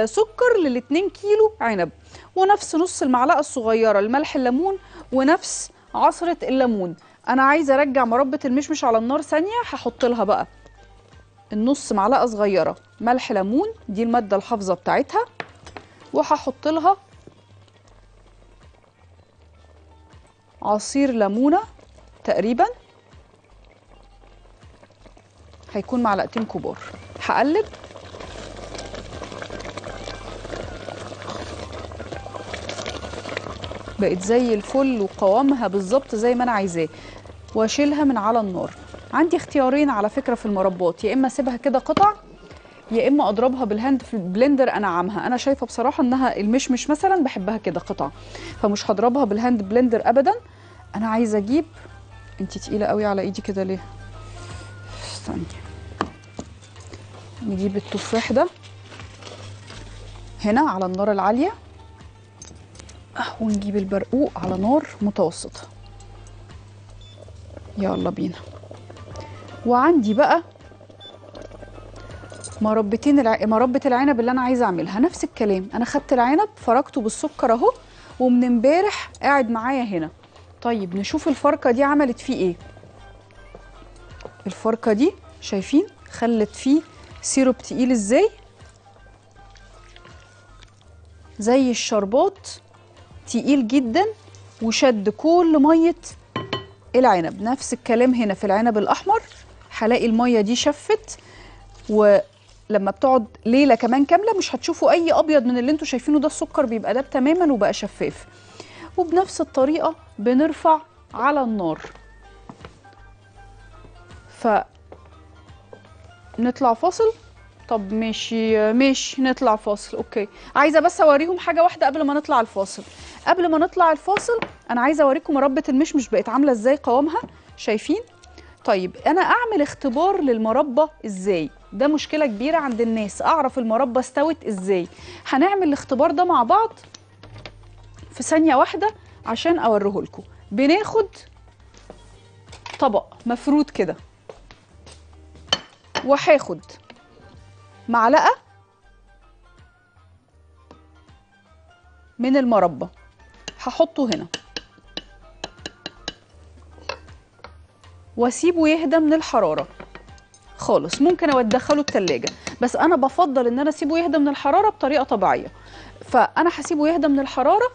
سكر للاتنين كيلو عنب، ونفس نص المعلقه الصغيره الملح الليمون، ونفس عصره الليمون. انا عايزه ارجع مربى المشمش على النار ثانيه، هحط لها بقى النص معلقه صغيره ملح ليمون، دي الماده الحافظه بتاعتها، وهحط لها عصير ليمونه تقريبا هيكون معلقتين كبار. هقلب بقت زي الفل، وقوامها بالظبط زي ما انا عايزاه، واشيلها من على النار. عندي اختيارين على فكره في المربات، يا اما اسيبها كده قطع، يا اما اضربها بالهاند في البلندر انعمها. انا شايفه بصراحه انها المشمش مثلا بحبها كده قطع، فمش هضربها بالهاند بلندر ابدا. انا عايزه اجيب، انتي تقيله قوي على ايدي كده ليه؟ استني نجيب التفاح ده هنا على النار العاليه، ونجيب البرقوق على نار متوسطه. يلا بينا. وعندي بقى مربتين الع... مربة العنب اللي انا عايزه اعملها. نفس الكلام، انا خدت العنب فركته بالسكر اهو، ومن امبارح قاعد معايا هنا. طيب نشوف الفركه دي عملت فيه ايه. الفركه دي شايفين خلت فيه سيروب تقيل ازاي، زي الشربات، تقيل جدا وشد كل ميه العنب. نفس الكلام هنا في العنب الاحمر، هلاقي الميه دي شفت، و لما بتقعد ليله كمان كامله مش هتشوفوا اي ابيض من اللي انتوا شايفينه ده، السكر بيبقى داب تماما وبقى شفاف. وبنفس الطريقه بنرفع على النار، ف نطلع فاصل. طب ماشي ماشي نطلع فاصل. اوكي، عايزه بس اوريهم حاجه واحده قبل ما نطلع الفاصل. قبل ما نطلع الفاصل انا عايزه اوريكم مربى المشمش بقت عامله ازاي، قوامها شايفين. طيب انا اعمل اختبار للمربى ازاي؟ ده مشكله كبيره عند الناس، اعرف المربى استوت ازاي. هنعمل الاختبار ده مع بعض في ثانيه واحده عشان اوريه لكم. بناخد طبق مفروض كده، وهاخد معلقة من المربى هحطه هنا واسيبه يهدى من الحرارة خالص. ممكن ادخله التلاجة بس انا بفضل ان انا اسيبه يهدى من الحرارة بطريقة طبيعية، فانا هسيبه يهدى من الحرارة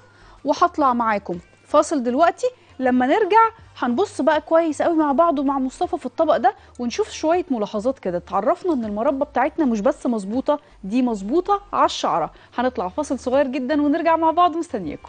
وهطلع معاكم فاصل دلوقتي. لما نرجع هنبص بقى كويس قوي مع بعض ومع مصطفى في الطبق ده ونشوف شويه ملاحظات كده. اتعرفنا ان المربى بتاعتنا مش بس مظبوطه، دي مظبوطه على الشعره. هنطلع فاصل صغير جدا ونرجع مع بعض، مستنياكم.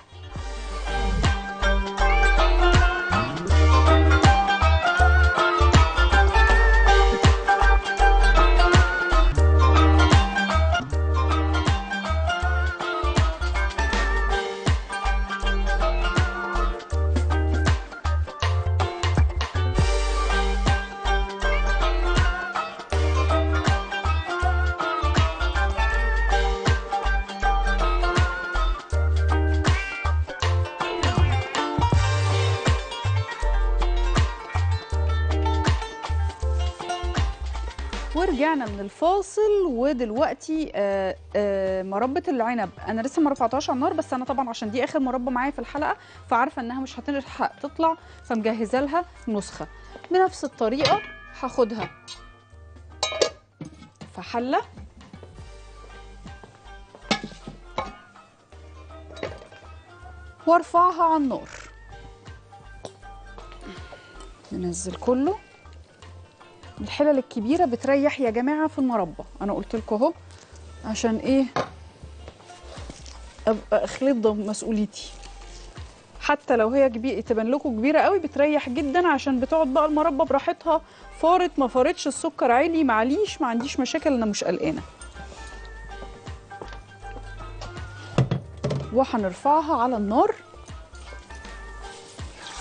رجعنا من الفاصل ودلوقتي آآ آآ مربة العنب انا لسه ما رفعتهاش على النار، بس انا طبعا عشان دي اخر مربى معايا في الحلقه فعارفه انها مش هتلحق تطلع فمجهزه لها نسخه. بنفس الطريقه هاخدها في حله وارفعها على النار، ننزل كله. الحلل الكبيره بتريح يا جماعه في المربى، انا قلت لكم اهو عشان ايه ابقى اخلط مسؤوليتي. حتى لو هي كبيره تبان لكم كبيره قوي بتريح جدا عشان بتقعد بقى المربى براحتها، فارت ما فارتش السكر عالي معليش ما عنديش مشاكل انا مش قلقانه. وهنرفعها على النار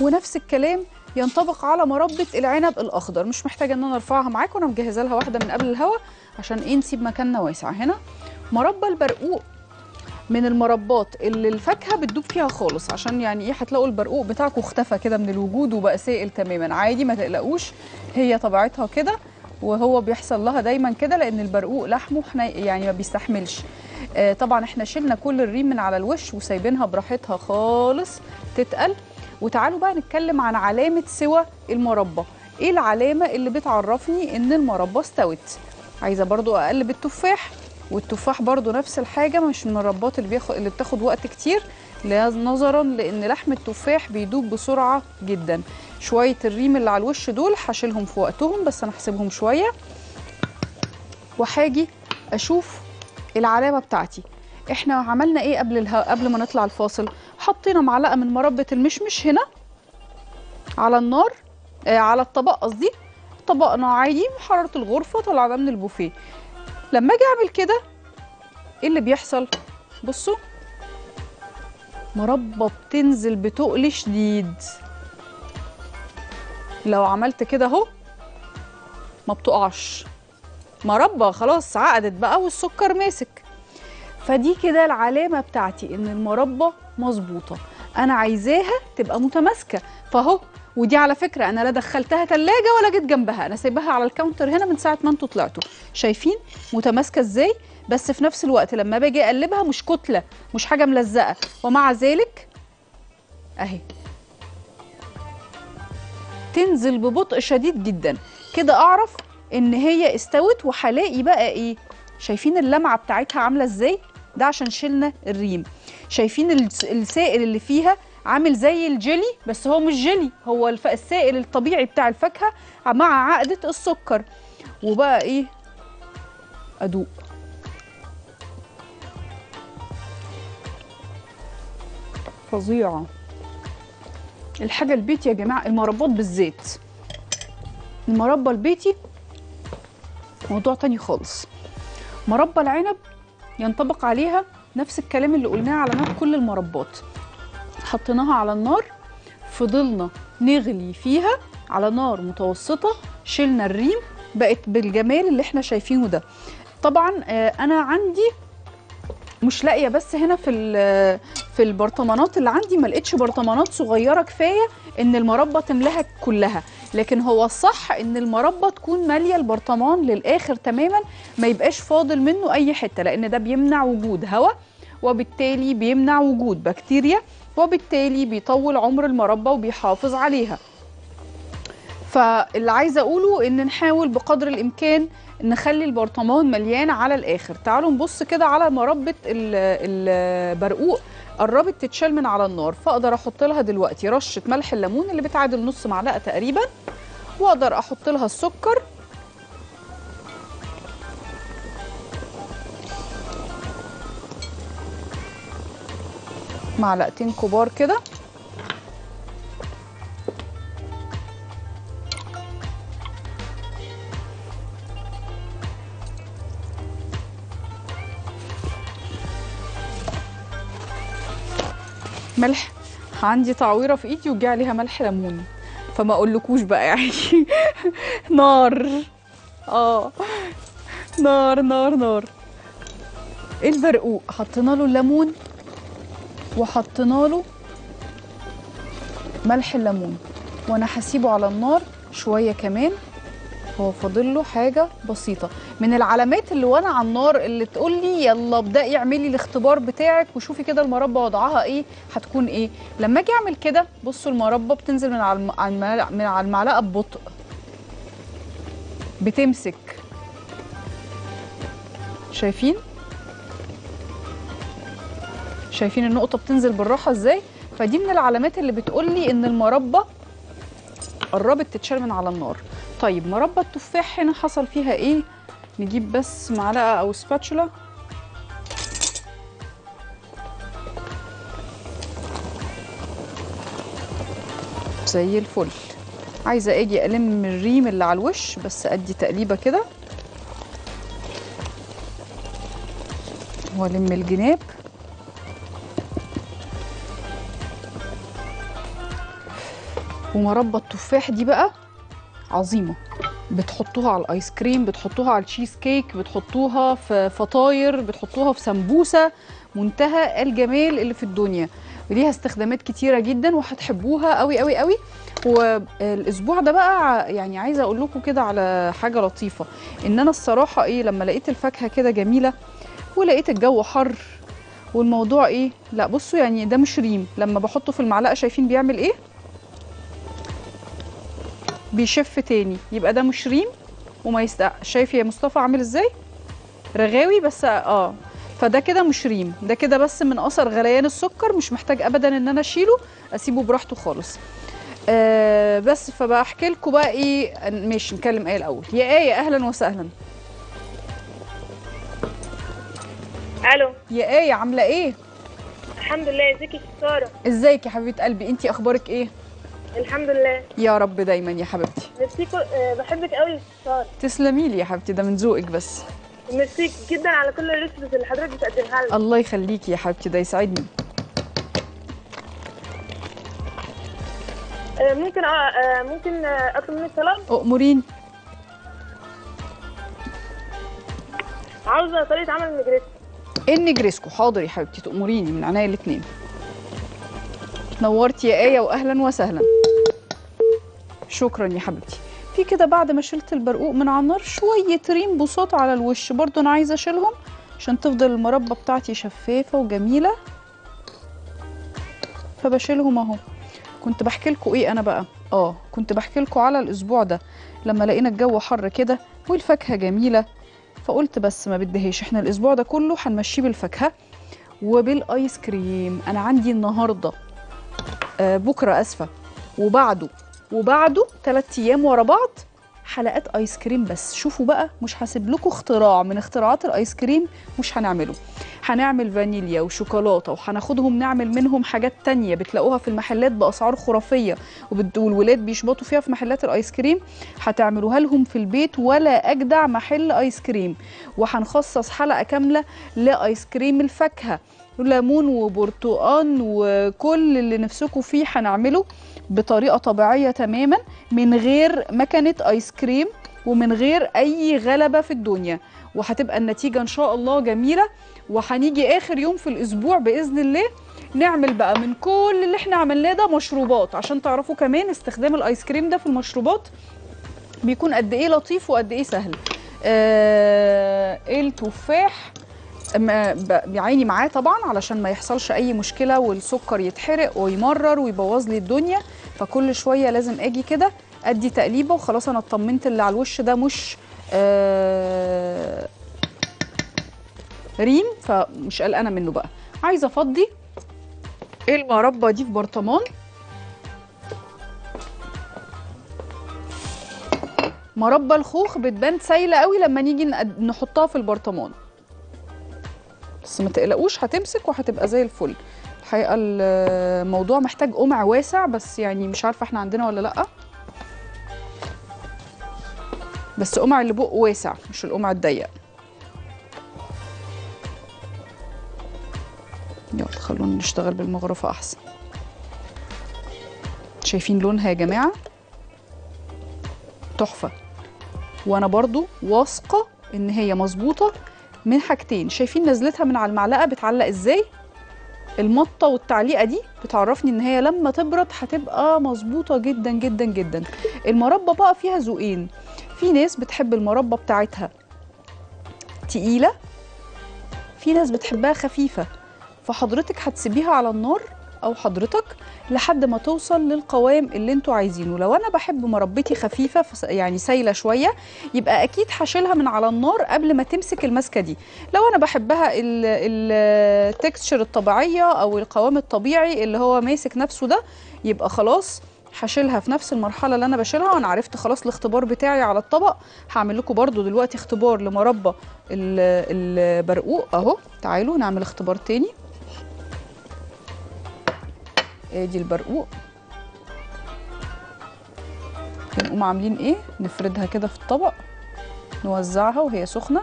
ونفس الكلام ينطبق على مربة العنب الاخضر، مش محتاجه ان انا ارفعها معاكم، انا مجهزه لها واحده من قبل الهوا عشان ايه نسيب مكاننا واسع. هنا مربى البرقوق من المربات اللي الفاكهه بتدوب فيها خالص، عشان يعني ايه هتلاقوا البرقوق بتاعكم اختفى كده من الوجود وبقى سائل تماما. عادي ما تقلقوش، هي طبيعتها كده وهو بيحصل لها دايما كده لان البرقوق لحمه يعني ما بيستحملش. آه طبعا احنا شلنا كل الريم من على الوش وسايبينها براحتها خالص تتقل. وتعالوا بقى نتكلم عن علامة سوى المربى. ايه العلامة اللي بتعرفني ان المربى استوت؟ عايزة برضو اقلب التفاح، والتفاح برضو نفس الحاجة، مش من الربات اللي, بيخ... اللي بتاخد وقت كتير نظرا لان لحم التفاح بيدوب بسرعة جدا. شوية الريم اللي على الوش دول هشيلهم في وقتهم بس انا هسيبهم شوية وهاجي اشوف العلامة بتاعتي. احنا عملنا ايه قبل الهو... قبل ما نطلع الفاصل؟ حطينا معلقه من مربة المشمش هنا على النار، آه على الطبق قصدي، طبقنا عادي حراره الغرفه طلعنا من البوفيه. لما اجي اعمل كده ايه اللي بيحصل؟ بصوا مربى بتنزل بتقل شديد. لو عملت كده اهو ما بتقعش مربى، خلاص عقدت بقى والسكر ماسك. فدي كده العلامة بتاعتي إن المربى مظبوطة، أنا عايزاها تبقى متماسكة فأهو. ودي على فكرة أنا لا دخلتها تلاجة ولا جيت جنبها، أنا سايباها على الكاونتر هنا من ساعة ما أنتوا طلعتوا. شايفين متماسكة إزاي؟ بس في نفس الوقت لما باجي أقلبها مش كتلة، مش حاجة ملزقة، ومع ذلك أهي تنزل ببطء شديد جدا. كده أعرف إن هي استوت وهلاقي بقى إيه؟ شايفين اللمعة بتاعتها عاملة إزاي؟ ده عشان شلنا الريم. شايفين السائل اللي فيها عامل زي الجيلي، بس هو مش جيلي، هو السائل الطبيعي بتاع الفاكهة مع عقدة السكر. وبقى إيه؟ أدوق. فظيعة الحاجة البيت يا جماعة، المربات بالزيت، المربى البيتي موضوع تاني خالص. مربى العنب ينطبق عليها نفس الكلام اللي قلناه على نار كل المربات. حطيناها على النار فضلنا نغلي فيها على نار متوسطة، شلنا الريم بقت بالجمال اللي احنا شايفينه ده. طبعا انا عندي مش لاقيه، بس هنا في في البرطمانات اللي عندي ما لقيتش برطمانات صغيره كفايه ان المربى تملاها كلها، لكن هو الصح ان المربى تكون ماليه البرطمان للاخر تماما، ما يبقاش فاضل منه اي حته، لان ده بيمنع وجود هواء وبالتالي بيمنع وجود بكتيريا وبالتالي بيطول عمر المربى وبيحافظ عليها. فاللي عايزه اقوله ان نحاول بقدر الامكان نخلي البرطمان مليان على الاخر. تعالوا نبص كده على مربة البرقوق قربت تتشال من على النار، فاقدر احط لها دلوقتي رشه ملح الليمون اللي بتعادل نص معلقه تقريبا، واقدر احط لها السكر معلقتين كبار كده، ملح. عندي تعويره في ايدي وجه عليها ملح ليمون، فما اقولكوش بقى يعني نار اه نار نار نار. البرقوق حطينا له الليمون وحطينا له ملح الليمون، وانا هسيبه على النار شويه كمان، هو فاضل له حاجه بسيطه. من العلامات اللي وانا على النار اللي تقول لي يلا ابداي اعملي الاختبار بتاعك وشوفي كده المربى وضعها ايه هتكون ايه. لما اجي اعمل كده بصوا المربى بتنزل من على من على المعلقه ببطء، بتمسك، شايفين شايفين النقطه بتنزل بالراحه ازاي. فدي من العلامات اللي بتقول لي ان المربى قربت تتشال من على النار. طيب مربى التفاح هنا حصل فيها ايه؟ نجيب بس معلقه او سباتشولا زي الفل. عايزه اجي الم الريم اللي على الوش، بس ادي تقليبه كده والم الجناب. ومربى التفاح دي بقى عظيمه، بتحطوها على الايس كريم، بتحطوها على التشيز كيك، بتحطوها في فطاير، بتحطوها في سمبوسه، منتهى الجمال اللي في الدنيا، وليها استخدامات كتيره جدا وهتحبوها قوي قوي قوي. والاسبوع ده بقى يعني عايزه اقول لكم كده على حاجه لطيفه، ان انا الصراحه ايه لما لقيت الفاكهه كده جميله ولقيت الجو حر والموضوع ايه، لا بصوا يعني ده مش ريم، لما بحطه في المعلقه شايفين بيعمل ايه؟ بيشف تاني، يبقى ده مش ريم وما يستحقش. شايف يا مصطفى عامل ازاي؟ رغاوي بس اه. فده كده مش ريم، ده كده بس من اثر غليان السكر، مش محتاج ابدا ان انا اشيله، اسيبه براحته خالص. آه بس فبقى احكي لكم بقى ايه. ماشي نكلم ايه الاول. يا ايه اهلا وسهلا. الو يا ايه عامله ايه؟ الحمد لله. ازيك يا ساره؟ ازيك يا حبيبه قلبي، انتي اخبارك ايه؟ الحمد لله يا رب دايما يا حبيبتي. ميرسيكو، بحبك قوي ساره. تسلمي لي يا حبيبتي، ده من ذوقك بس. ميرسيكي جدا على كل الريسبيز اللي حضرتك بتقدمها لنا. الله يخليكي يا حبيبتي، ده يسعدني. ممكن اه ممكن اطلب منك طلب؟ اموريني. عاوزه طريقه عمل النجريسكو. النجريسكو حاضر يا حبيبتي، تأمريني، من عنايا الاثنين. نورتي يا ايه واهلا وسهلا. شكرا يا حبيبتي. في كده بعد ما شلت البرقوق من على النار شويه ريم بساط على الوش، برضو انا عايزه اشيلهم عشان تفضل المربى بتاعتي شفافه وجميله، فبشيلهم اهو. كنت بحكي لكم ايه انا بقى، اه كنت بحكي لكم على الاسبوع ده لما لقينا الجو حر كده والفاكهه جميله، فقلت بس ما بدهاش، احنا الاسبوع ده كله هنمشيه بالفاكهه وبالايس كريم. انا عندي النهارده آه بكره اسفه وبعده وبعده ثلاث ايام ورا بعض حلقات ايس كريم بس. شوفوا بقى، مش هسيب لكم اختراع من اختراعات الايس كريم مش هنعمله، هنعمل فانيليا وشوكولاته، وهناخدهم نعمل منهم حاجات تانية بتلاقوها في المحلات باسعار خرافيه والولاد بيشبطوا فيها في محلات الايس كريم، هتعملوها لهم في البيت ولا اجدع محل ايس كريم. وهنخصص حلقه كامله لايس كريم الفاكهه، ليمون وبرتقان وكل اللي نفسكم فيه هنعمله بطريقه طبيعيه تماما من غير مكنه ايس كريم، ومن غير اي غلبة في الدنيا، وهتبقى النتيجة ان شاء الله جميلة. وهنيجي اخر يوم في الاسبوع باذن الله نعمل بقى من كل اللي احنا عملناه ده مشروبات، عشان تعرفوا كمان استخدام الايس كريم ده في المشروبات بيكون قد ايه لطيف وقد ايه سهل. آه التفاح بعيني معاه طبعا علشان ما يحصلش اي مشكله والسكر يتحرق ويمرر ويبوظ لي الدنيا، فكل شويه لازم اجي كده ادي تقليبه وخلاص انا اطمنت اللي على الوش ده مش آه ريم، فمش قلقانه منه بقى. عايزه افضي المربى دي في برطمان، مربى الخوخ بتبان سايله قوي لما نيجي نحطها في البرطمان، بس ما تقلقوش هتمسك وهتبقى زي الفل. الحقيقه الموضوع محتاج قمع واسع، بس يعني مش عارفه احنا عندنا ولا لا، بس قمع اللي بقه واسع مش القمع الضيق. يلا خلونا نشتغل بالمغرفه احسن. شايفين لونها يا جماعه تحفه، وانا برضو واثقه ان هي مظبوطه من حاجتين. شايفين نزلتها من على المعلقه بتعلق ازاي؟ المطه والتعليقه دي بتعرفني ان هي لما تبرد هتبقى مظبوطه جدا جدا جدا. المربى بقى فيها ذوقين، في ناس بتحب المربى بتاعتها تقيله، في ناس بتحبها خفيفه، فحضرتك هتسيبيها على النار او حضرتك لحد ما توصل للقوام اللي انتوا عايزينه. لو انا بحب مربتي خفيفه يعني سايله شويه يبقى اكيد هشيلها من على النار قبل ما تمسك المسكه دي. لو انا بحبها التكستشر الطبيعيه او القوام الطبيعي اللي هو ماسك نفسه ده يبقى خلاص هشيلها في نفس المرحله اللي انا بشيلها. وانا عرفت خلاص الاختبار بتاعي على الطبق، هعمل لكم برده دلوقتي اختبار لمربى البرقوق اهو. تعالوا نعمل اختبار تاني. ادي البرقوق، هنقوم عاملين ايه؟ نفردها كده في الطبق، نوزعها وهي سخنه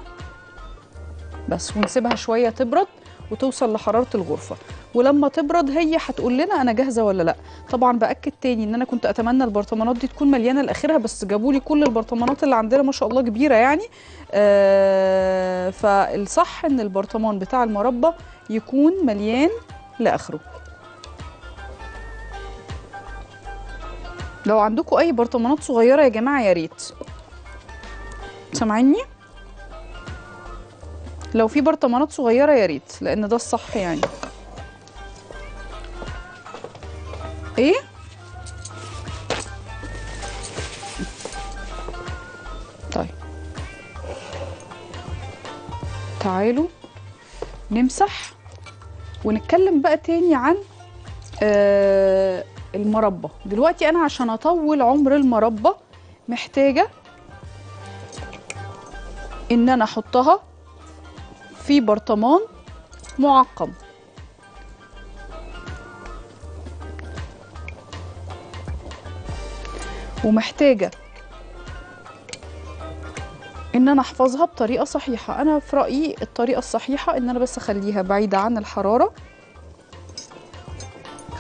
بس، ونسيبها شويه تبرد وتوصل لحراره الغرفه، ولما تبرد هي هتقول لنا انا جاهزه ولا لا. طبعا باكد تاني ان انا كنت اتمنى البرطمانات دي تكون مليانه لاخرها، بس جابوا لي كل البرطمانات اللي عندنا ما شاء الله كبيره يعني. آه فالصح ان البرطمان بتاع المربى يكون مليان لاخره. لو عندكم اي برطمانات صغيره يا جماعه يا ريت، سامعيني؟ لو في برطمانات صغيره يا ريت، لان ده الصح يعني. ايه طيب تعالوا نمسح ونتكلم بقى تاني عن آه المربى دلوقتي. انا عشان اطول عمر المربى محتاجه ان انا احطها في برطمان معقم. ومحتاجه ان انا احفظها بطريقه صحيحه. انا في رايي الطريقه الصحيحه ان انا بس اخليها بعيده عن الحراره،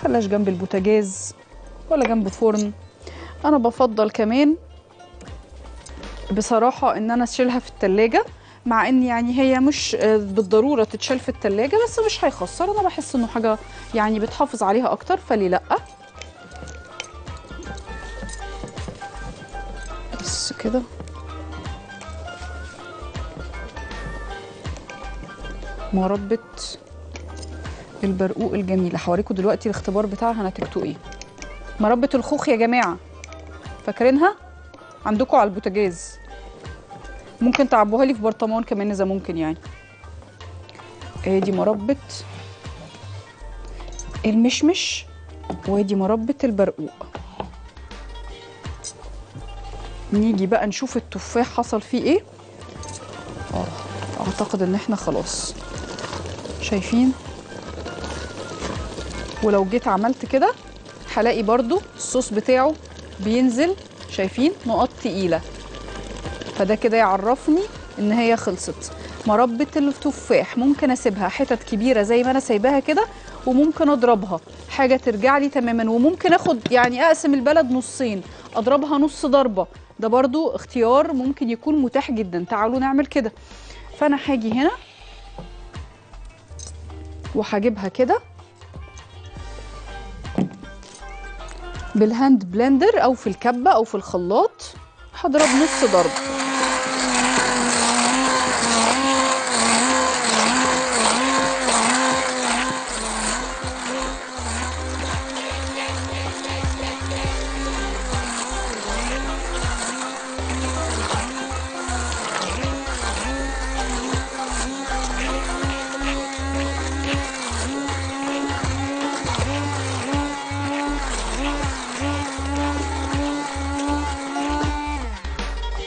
خلاش جنب البوتاجاز ولا جنب فرن. انا بفضل كمان بصراحه ان انا اشيلها في التلاجة، مع ان يعني هي مش بالضروره تتشال في التلاجة بس مش هيخسر، انا بحس انه حاجه يعني بتحافظ عليها اكتر فليه لا. بس كده مربى البرقوق الجميله. هوريكم دلوقتي الاختبار بتاعها نتيجته ايه. مربى الخوخ يا جماعه فاكرينها عندكم على البوتاجاز، ممكن تعبوها لي في برطمان كمان اذا ممكن يعني. ادي مربى المشمش وادي مربى البرقوق. نيجي بقى نشوف التفاح حصل فيه ايه. اعتقد ان احنا خلاص شايفين، ولو جيت عملت كده هلاقي برضو الصوص بتاعه بينزل، شايفين نقط تقيله، فده كده يعرفني ان هي خلصت. مربى التفاح ممكن اسيبها حتت كبيره زي ما انا سايباها كده، وممكن اضربها حاجه ترجع لي تماما، وممكن اخد يعني اقسم البلد نصين اضربها نص ضربه، ده برضو اختيار ممكن يكون متاح جدا. تعالوا نعمل كده. فانا هاجي هنا وهجيبها كده بالهاند بلندر او في الكبه او في الخلاط، هضرب نص ضرب.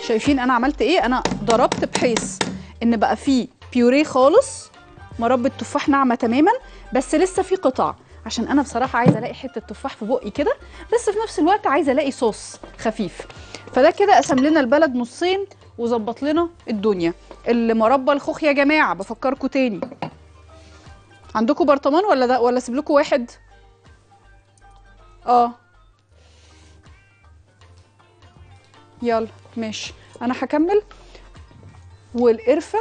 شايفين انا عملت ايه؟ انا ضربت بحيث ان بقى فيه بيوريه خالص، مربى التفاح ناعمه تماما، بس لسه في قطع، عشان انا بصراحه عايزه الاقي حته تفاح في بقي كده، بس في نفس الوقت عايزه الاقي صوص خفيف. فده كده قسم لنا البلد نصين وظبط لنا الدنيا. المربى الخوخ يا جماعه بفكركم تاني، عندكم برطمان ولا ده ولا اسيب لكم واحد؟ اه يلا ماشي. انا هكمل. والقرفه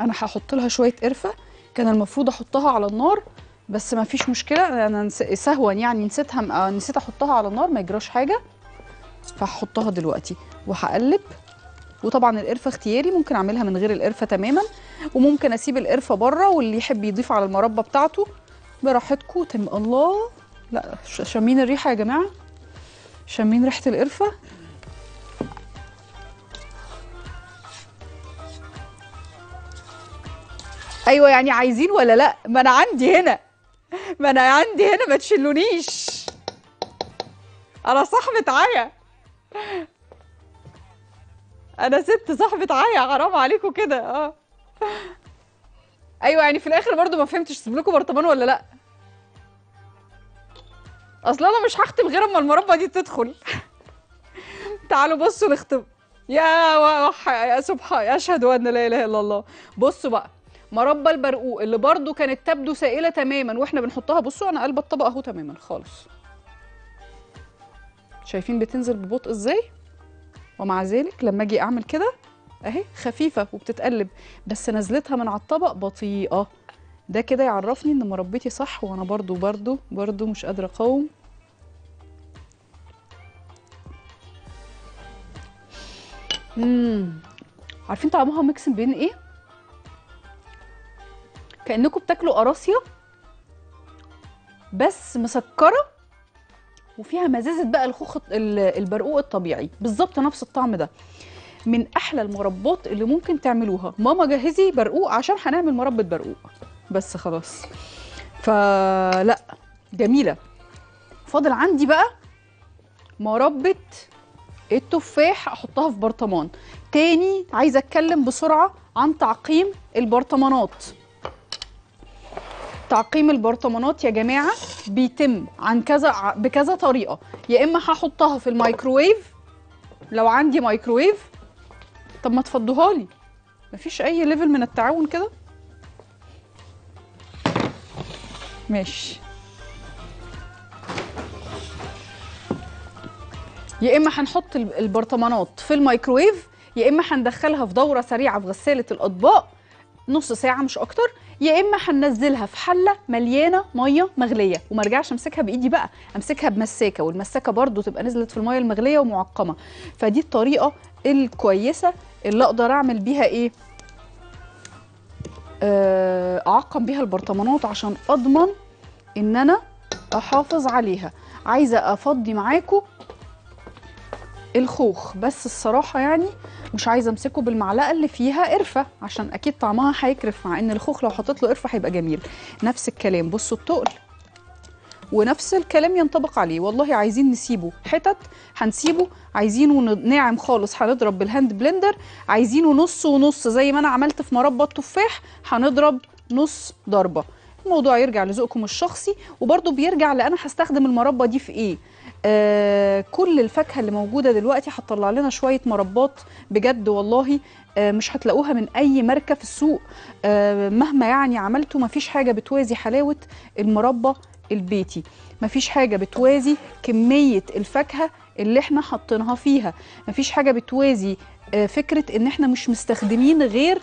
انا هحط لها شويه قرفه، كان المفروض احطها على النار بس ما فيش مشكله، انا سهوا يعني نسيتها، نسيت احطها على النار، ما يجراش حاجه، فهحطها دلوقتي وهقلب. وطبعا القرفه اختياري، ممكن اعملها من غير القرفه تماما، وممكن اسيب القرفه بره، واللي يحب يضيف على المربى بتاعته براحتكم. تم الله، لا شامين الريحه يا جماعه، شامين ريحه القرفه. ايوه يعني عايزين ولا لا؟ ما انا عندي هنا، ما انا عندي هنا، ما تشلونيش، انا صاحبة عيا، انا ست صاحبة عيا، حرام عليكم كده. اه ايوه يعني في الاخر برضو ما فهمتش، اسيب لكم برطمان ولا لا؟ اصلا انا مش هختم غير اما المربى دي تدخل. تعالوا بصوا نختم. يا وح... يا سبحان، اشهد ان لا اله الا الله. بصوا بقى مربى البرقوق اللي برضو كانت تبدو سائله تماما واحنا بنحطها، بصوا انا قلبة الطبق اهو تماما خالص، شايفين بتنزل ببطء ازاي، ومع ذلك لما اجي اعمل كده اهي خفيفه وبتتقلب، بس نزلتها من على الطبق بطيئه. ده كده يعرفني ان مربيتي صح، وانا برضو برضو برضو مش قادره اقاوم. امم عارفين طعمها ميكس بين ايه؟ كأنكم بتاكلوا قراصيه بس مسكره وفيها مزازه بقى الخوخ البرقوق الطبيعي، بالظبط نفس الطعم ده. من احلى المربات اللي ممكن تعملوها. ماما جهزي برقوق عشان هنعمل مربى برقوق بس خلاص. فلا جميله. فاضل عندي بقى مربى التفاح، احطها في برطمان تاني. عايزه اتكلم بسرعه عن تعقيم البرطمانات. تعقيم البرطمانات يا جماعه بيتم عن كذا بكذا طريقه، يا اما هحطها في الميكروويف لو عندي مايكروويف. طب ما تفضوها لي، مفيش اي ليفل من التعاون كده؟ ماشي. يا اما هنحط البرطمانات في الميكروويف، يا اما هندخلها في دوره سريعه في غساله الاطباق نص ساعه مش اكتر، يا اما هننزلها في حله مليانه ميه مغليه وما ارجعش امسكها بايدي بقى، امسكها بمساكه، والمساكه برضو تبقى نزلت في الميه المغليه ومعقمه. فدي الطريقه الكويسه اللي اقدر اعمل بيها ايه، آه اعقم بيها البرطمانات عشان اضمن ان انا احافظ عليها. عايزه افضي معاكم الخوخ، بس الصراحه يعني مش عايزه امسكه بالمعلقه اللي فيها قرفه، عشان اكيد طعمها هيكرف، مع ان الخوخ لو حطيت له قرفه هيبقى جميل. نفس الكلام بصوا التقل، ونفس الكلام ينطبق عليه. والله عايزين نسيبه حتت هنسيبه، عايزينه ناعم خالص هنضرب بالهاند بلندر، عايزينه نص ونص زي ما انا عملت في مربى التفاح هنضرب نص ضربه. الموضوع يرجع لذوقكم الشخصي، وبرده بيرجع لأنا هستخدم المربى دي في ايه. آه كل الفاكهه اللي موجوده دلوقتي هتطلع لنا شويه مربات بجد والله، آه مش هتلاقوها من اي ماركه في السوق، آه مهما يعني عملتوا مفيش حاجه بتوازي حلاوه المربى البيتي، مفيش حاجه بتوازي كميه الفاكهه اللي احنا حطيناها فيها. مفيش حاجه بتوازي فكره ان احنا مش مستخدمين غير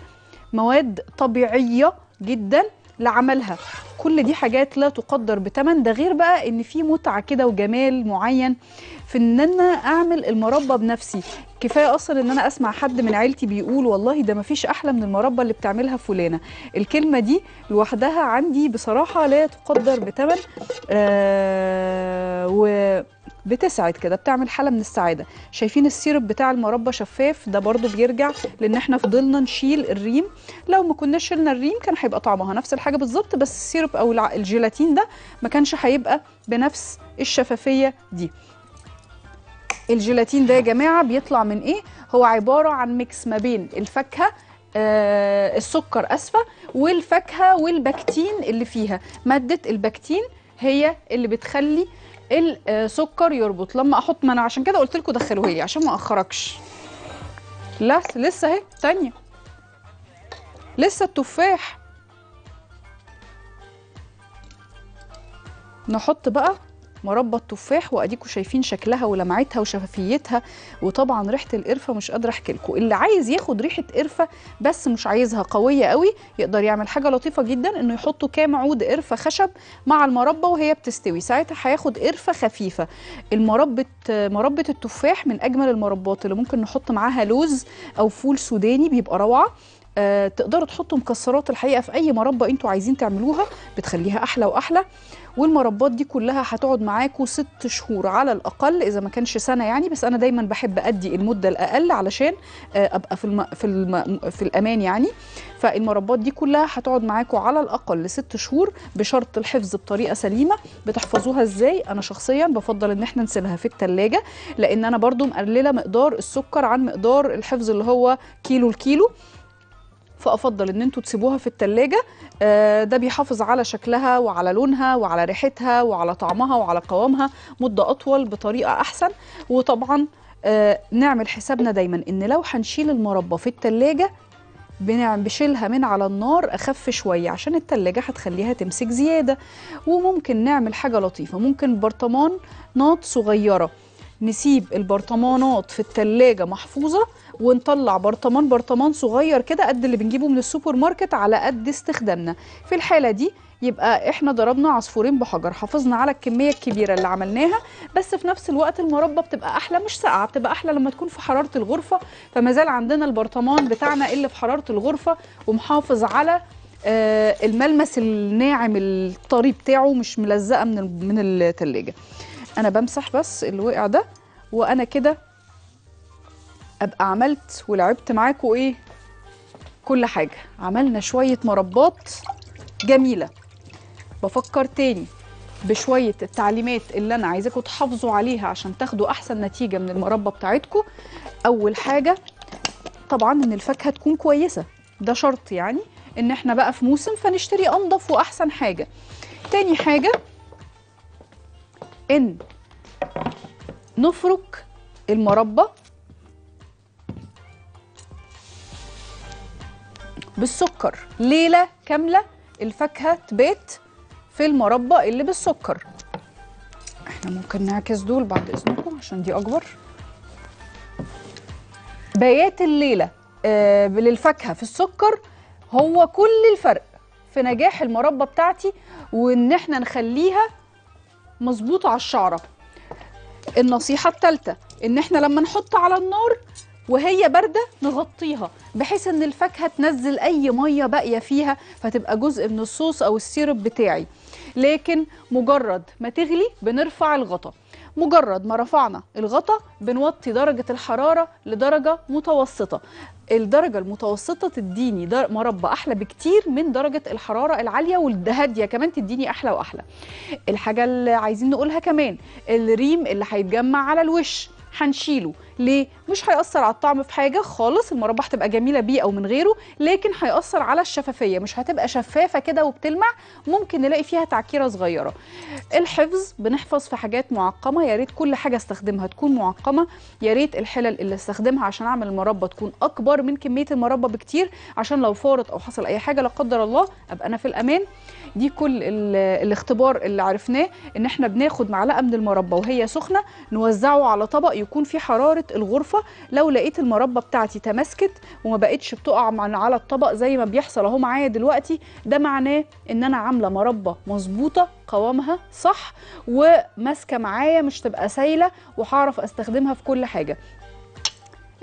مواد طبيعيه جدا لعملها. كل دي حاجات لا تقدر بثمن، ده غير بقى ان في متعه كده وجمال معين في ان انا اعمل المربى بنفسي. كفايه اصلا ان انا اسمع حد من عيلتي بيقول والله ده مفيش احلى من المربى اللي بتعملها فلانه. الكلمه دي لوحدها عندي بصراحه لا تقدر بثمن، آه و بتسعد كده، بتعمل حاله من السعاده. شايفين السيرب بتاع المربى شفاف، ده برضو بيرجع لان احنا فضلنا نشيل الريم. لو ما كناش شلنا الريم كان هيبقى طعمها نفس الحاجه بالظبط، بس السيرب او الجيلاتين ده ما كانش هيبقى بنفس الشفافيه دي. الجيلاتين ده يا جماعه بيطلع من ايه؟ هو عباره عن ميكس ما بين الفاكهه، آه السكر اسفه، والفاكهه والبكتين اللي فيها. ماده البكتين هي اللي بتخلي السكر يربط لما احط، ما انا عشان كده قلت لكم دخلوه لي عشان ما اخرجش. لا لسه اهي ثانيه، لسه التفاح. نحط بقى مربى التفاح، واديكم شايفين شكلها ولمعتها وشفافيتها، وطبعا ريحه القرفه مش قادره احكي لكم. اللي عايز ياخد ريحه قرفه بس مش عايزها قويه قوي يقدر يعمل حاجه لطيفه جدا، انه يحطوا كام عود قرفه خشب مع المربى وهي بتستوي، ساعتها هياخد قرفه خفيفه. المربى مربى التفاح من اجمل المربات اللي ممكن نحط معاها لوز او فول سوداني، بيبقى روعه. أه تقدروا تحطوا مكسرات الحقيقه في اي مربى انتوا عايزين تعملوها، بتخليها احلى واحلى. والمربات دي كلها هتقعد معاكوا ست شهور على الاقل، اذا ما كانش سنه يعني، بس انا دايما بحب ادي المده الاقل علشان ابقى في الم... في الم... في الامان يعني. فالمربات دي كلها هتقعد معاكوا على الاقل ست شهور بشرط الحفظ بطريقه سليمه. بتحفظوها ازاي؟ انا شخصيا بفضل ان احنا نسيبها في الثلاجه، لان انا برضو مقلله مقدار السكر عن مقدار الحفظ اللي هو كيلو لكيلو، فأفضل إن انتوا تسيبوها في التلاجة. آه ده بيحافظ على شكلها وعلى لونها وعلى ريحتها وعلى طعمها وعلى قوامها مدة أطول بطريقة أحسن. وطبعا آه نعمل حسابنا دايما إن لو هنشيل المربى في التلاجة بنشيلها من على النار أخف شوية، عشان التلاجة هتخليها تمسك زيادة. وممكن نعمل حاجة لطيفة، ممكن برطمانات صغيرة، نسيب البرطمانات في التلاجة محفوظة ونطلع برطمان برطمان صغير كده قد اللي بنجيبه من السوبر ماركت على قد استخدامنا. في الحالة دي يبقى احنا ضربنا عصفورين بحجر، حافظنا على الكمية الكبيرة اللي عملناها، بس في نفس الوقت المربى بتبقى احلى مش ساقعة، بتبقى احلى لما تكون في حرارة الغرفة. فمازال عندنا البرطمان بتاعنا اللي في حرارة الغرفة ومحافظ على آه الملمس الناعم الطري بتاعه، مش ملزقة من من التلاجة. انا بمسح بس اللي وقع ده، وانا كده ابقى عملت ولعبت معاكوا ايه كل حاجه. عملنا شويه مربات جميله. بفكر تاني بشويه التعليمات اللي انا عايزاكم تحافظوا عليها عشان تاخدوا احسن نتيجه من المربى بتاعتكم. اول حاجه طبعا ان الفاكهه تكون كويسه، ده شرط يعني ان احنا بقى في موسم فنشتري انضف واحسن حاجه. تاني حاجه ان نفرك المربى بالسكر ليله كامله، الفاكهه تبات في المربى اللي بالسكر. احنا ممكن نعكس دول بعد اذنكم عشان دي اكبر. بيات الليله آه للفاكهه في السكر هو كل الفرق في نجاح المربى بتاعتي، وان احنا نخليها مظبوطه على الشعره. النصيحه الثالثه ان احنا لما نحط على النار وهي بارده نغطيها بحيث ان الفاكهه تنزل اي ميه باقيه فيها فتبقى جزء من الصوص او السيرب بتاعي. لكن مجرد ما تغلي بنرفع الغطا، مجرد ما رفعنا الغطا بنوطي درجه الحراره لدرجه متوسطه. الدرجه المتوسطه تديني مربى احلى بكتير من درجه الحراره العاليه، والهاديه كمان تديني احلى واحلى. الحاجه اللي عايزين نقولها كمان، الريم اللي هيتجمع على الوش هنشيله. ليه؟ مش هيأثر على الطعم في حاجه خالص، المربى هتبقى جميله بيه او من غيره، لكن هيأثر على الشفافيه، مش هتبقى شفافه كده وبتلمع، ممكن نلاقي فيها تعكيره صغيره. الحفظ، بنحفظ في حاجات معقمه، يا ريت كل حاجه استخدمها تكون معقمه، يا ريت الحلل اللي استخدمها عشان اعمل المربى تكون اكبر من كميه المربى بكتير، عشان لو فارت او حصل اي حاجه لا قدر الله ابقى انا في الامان. دي كل الاختبار اللي عرفناه، ان احنا بناخد معلقه من المربى وهي سخنه نوزعه على طبق يكون فيه حراره الغرفه. لو لقيت المربى بتاعتي تماسكت وما بقتش بتقع على الطبق زي ما بيحصل اهو معايا دلوقتي، ده معناه ان انا عامله مربى مظبوطه، قوامها صح وماسكه معايا، مش تبقى سايله وهعرف استخدمها في كل حاجه.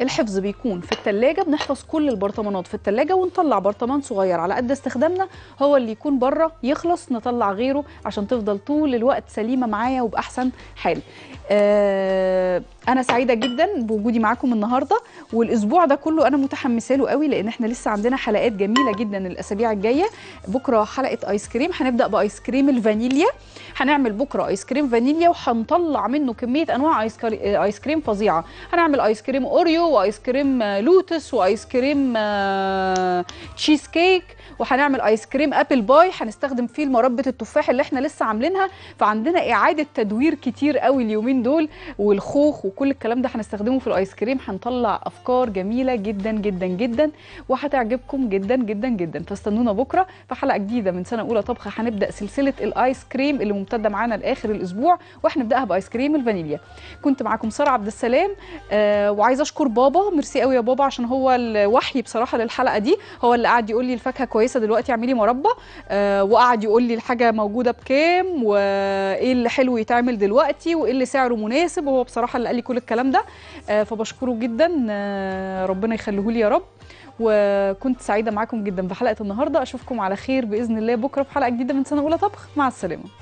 الحفظ بيكون في التلاجة، بنحفظ كل البرطمانات في التلاجة ونطلع برطمان صغير على قد استخدامنا، هو اللي يكون بره يخلص نطلع غيره عشان تفضل طول الوقت سليمة معايا وبأحسن حال. آه أنا سعيدة جدا بوجودي معاكم النهاردة، والأسبوع ده كله أنا متحمسة له قوي، لأن احنا لسه عندنا حلقات جميلة جدا الأسابيع الجاية. بكرة حلقة آيس كريم، هنبدأ بآيس كريم الفانيليا، هنعمل بكرة آيس كريم فانيليا وهنطلع منه كمية أنواع آيس كريم فظيعة. هنعمل آيس كريم أوريو وآيس كريم لوتس وآيس كريم تشيز كيك، وهنعمل آيس كريم أبل باي هنستخدم فيه مربة التفاح اللي احنا لسه عاملينها، فعندنا إعادة تدوير كتير قوي اليومين دول، والخوخ وكل الكلام ده هنستخدمه في الايس كريم. هنطلع افكار جميله جدا جدا جدا وهتعجبكم جدا جدا جدا، فاستنونا بكره في حلقه جديده من سنه اولى طبخ. هنبدا سلسله الايس كريم اللي ممتده معانا لاخر الاسبوع، وهنبداها بايس كريم الفانيليا. كنت معاكم ساره عبد السلام، آه وعايزه اشكر بابا، ميرسي قوي يا بابا، عشان هو الوحي بصراحه للحلقه دي، هو اللي قعد يقول لي الفاكهه كويسه دلوقتي اعملي مربى، آه وقعد يقول لي الحاجه موجوده بكام وايه اللي حلو يتعمل دلوقتي وايه اللي سعره مناسب، وهو بصراحه اللي قال لي كل الكلام ده، فبشكره جدا، ربنا يخليه لي يا رب. وكنت سعيدة معاكم جدا في حلقة النهاردة، أشوفكم على خير بإذن الله بكرة في حلقة جديدة من سنة أولى طبخ. مع السلامة.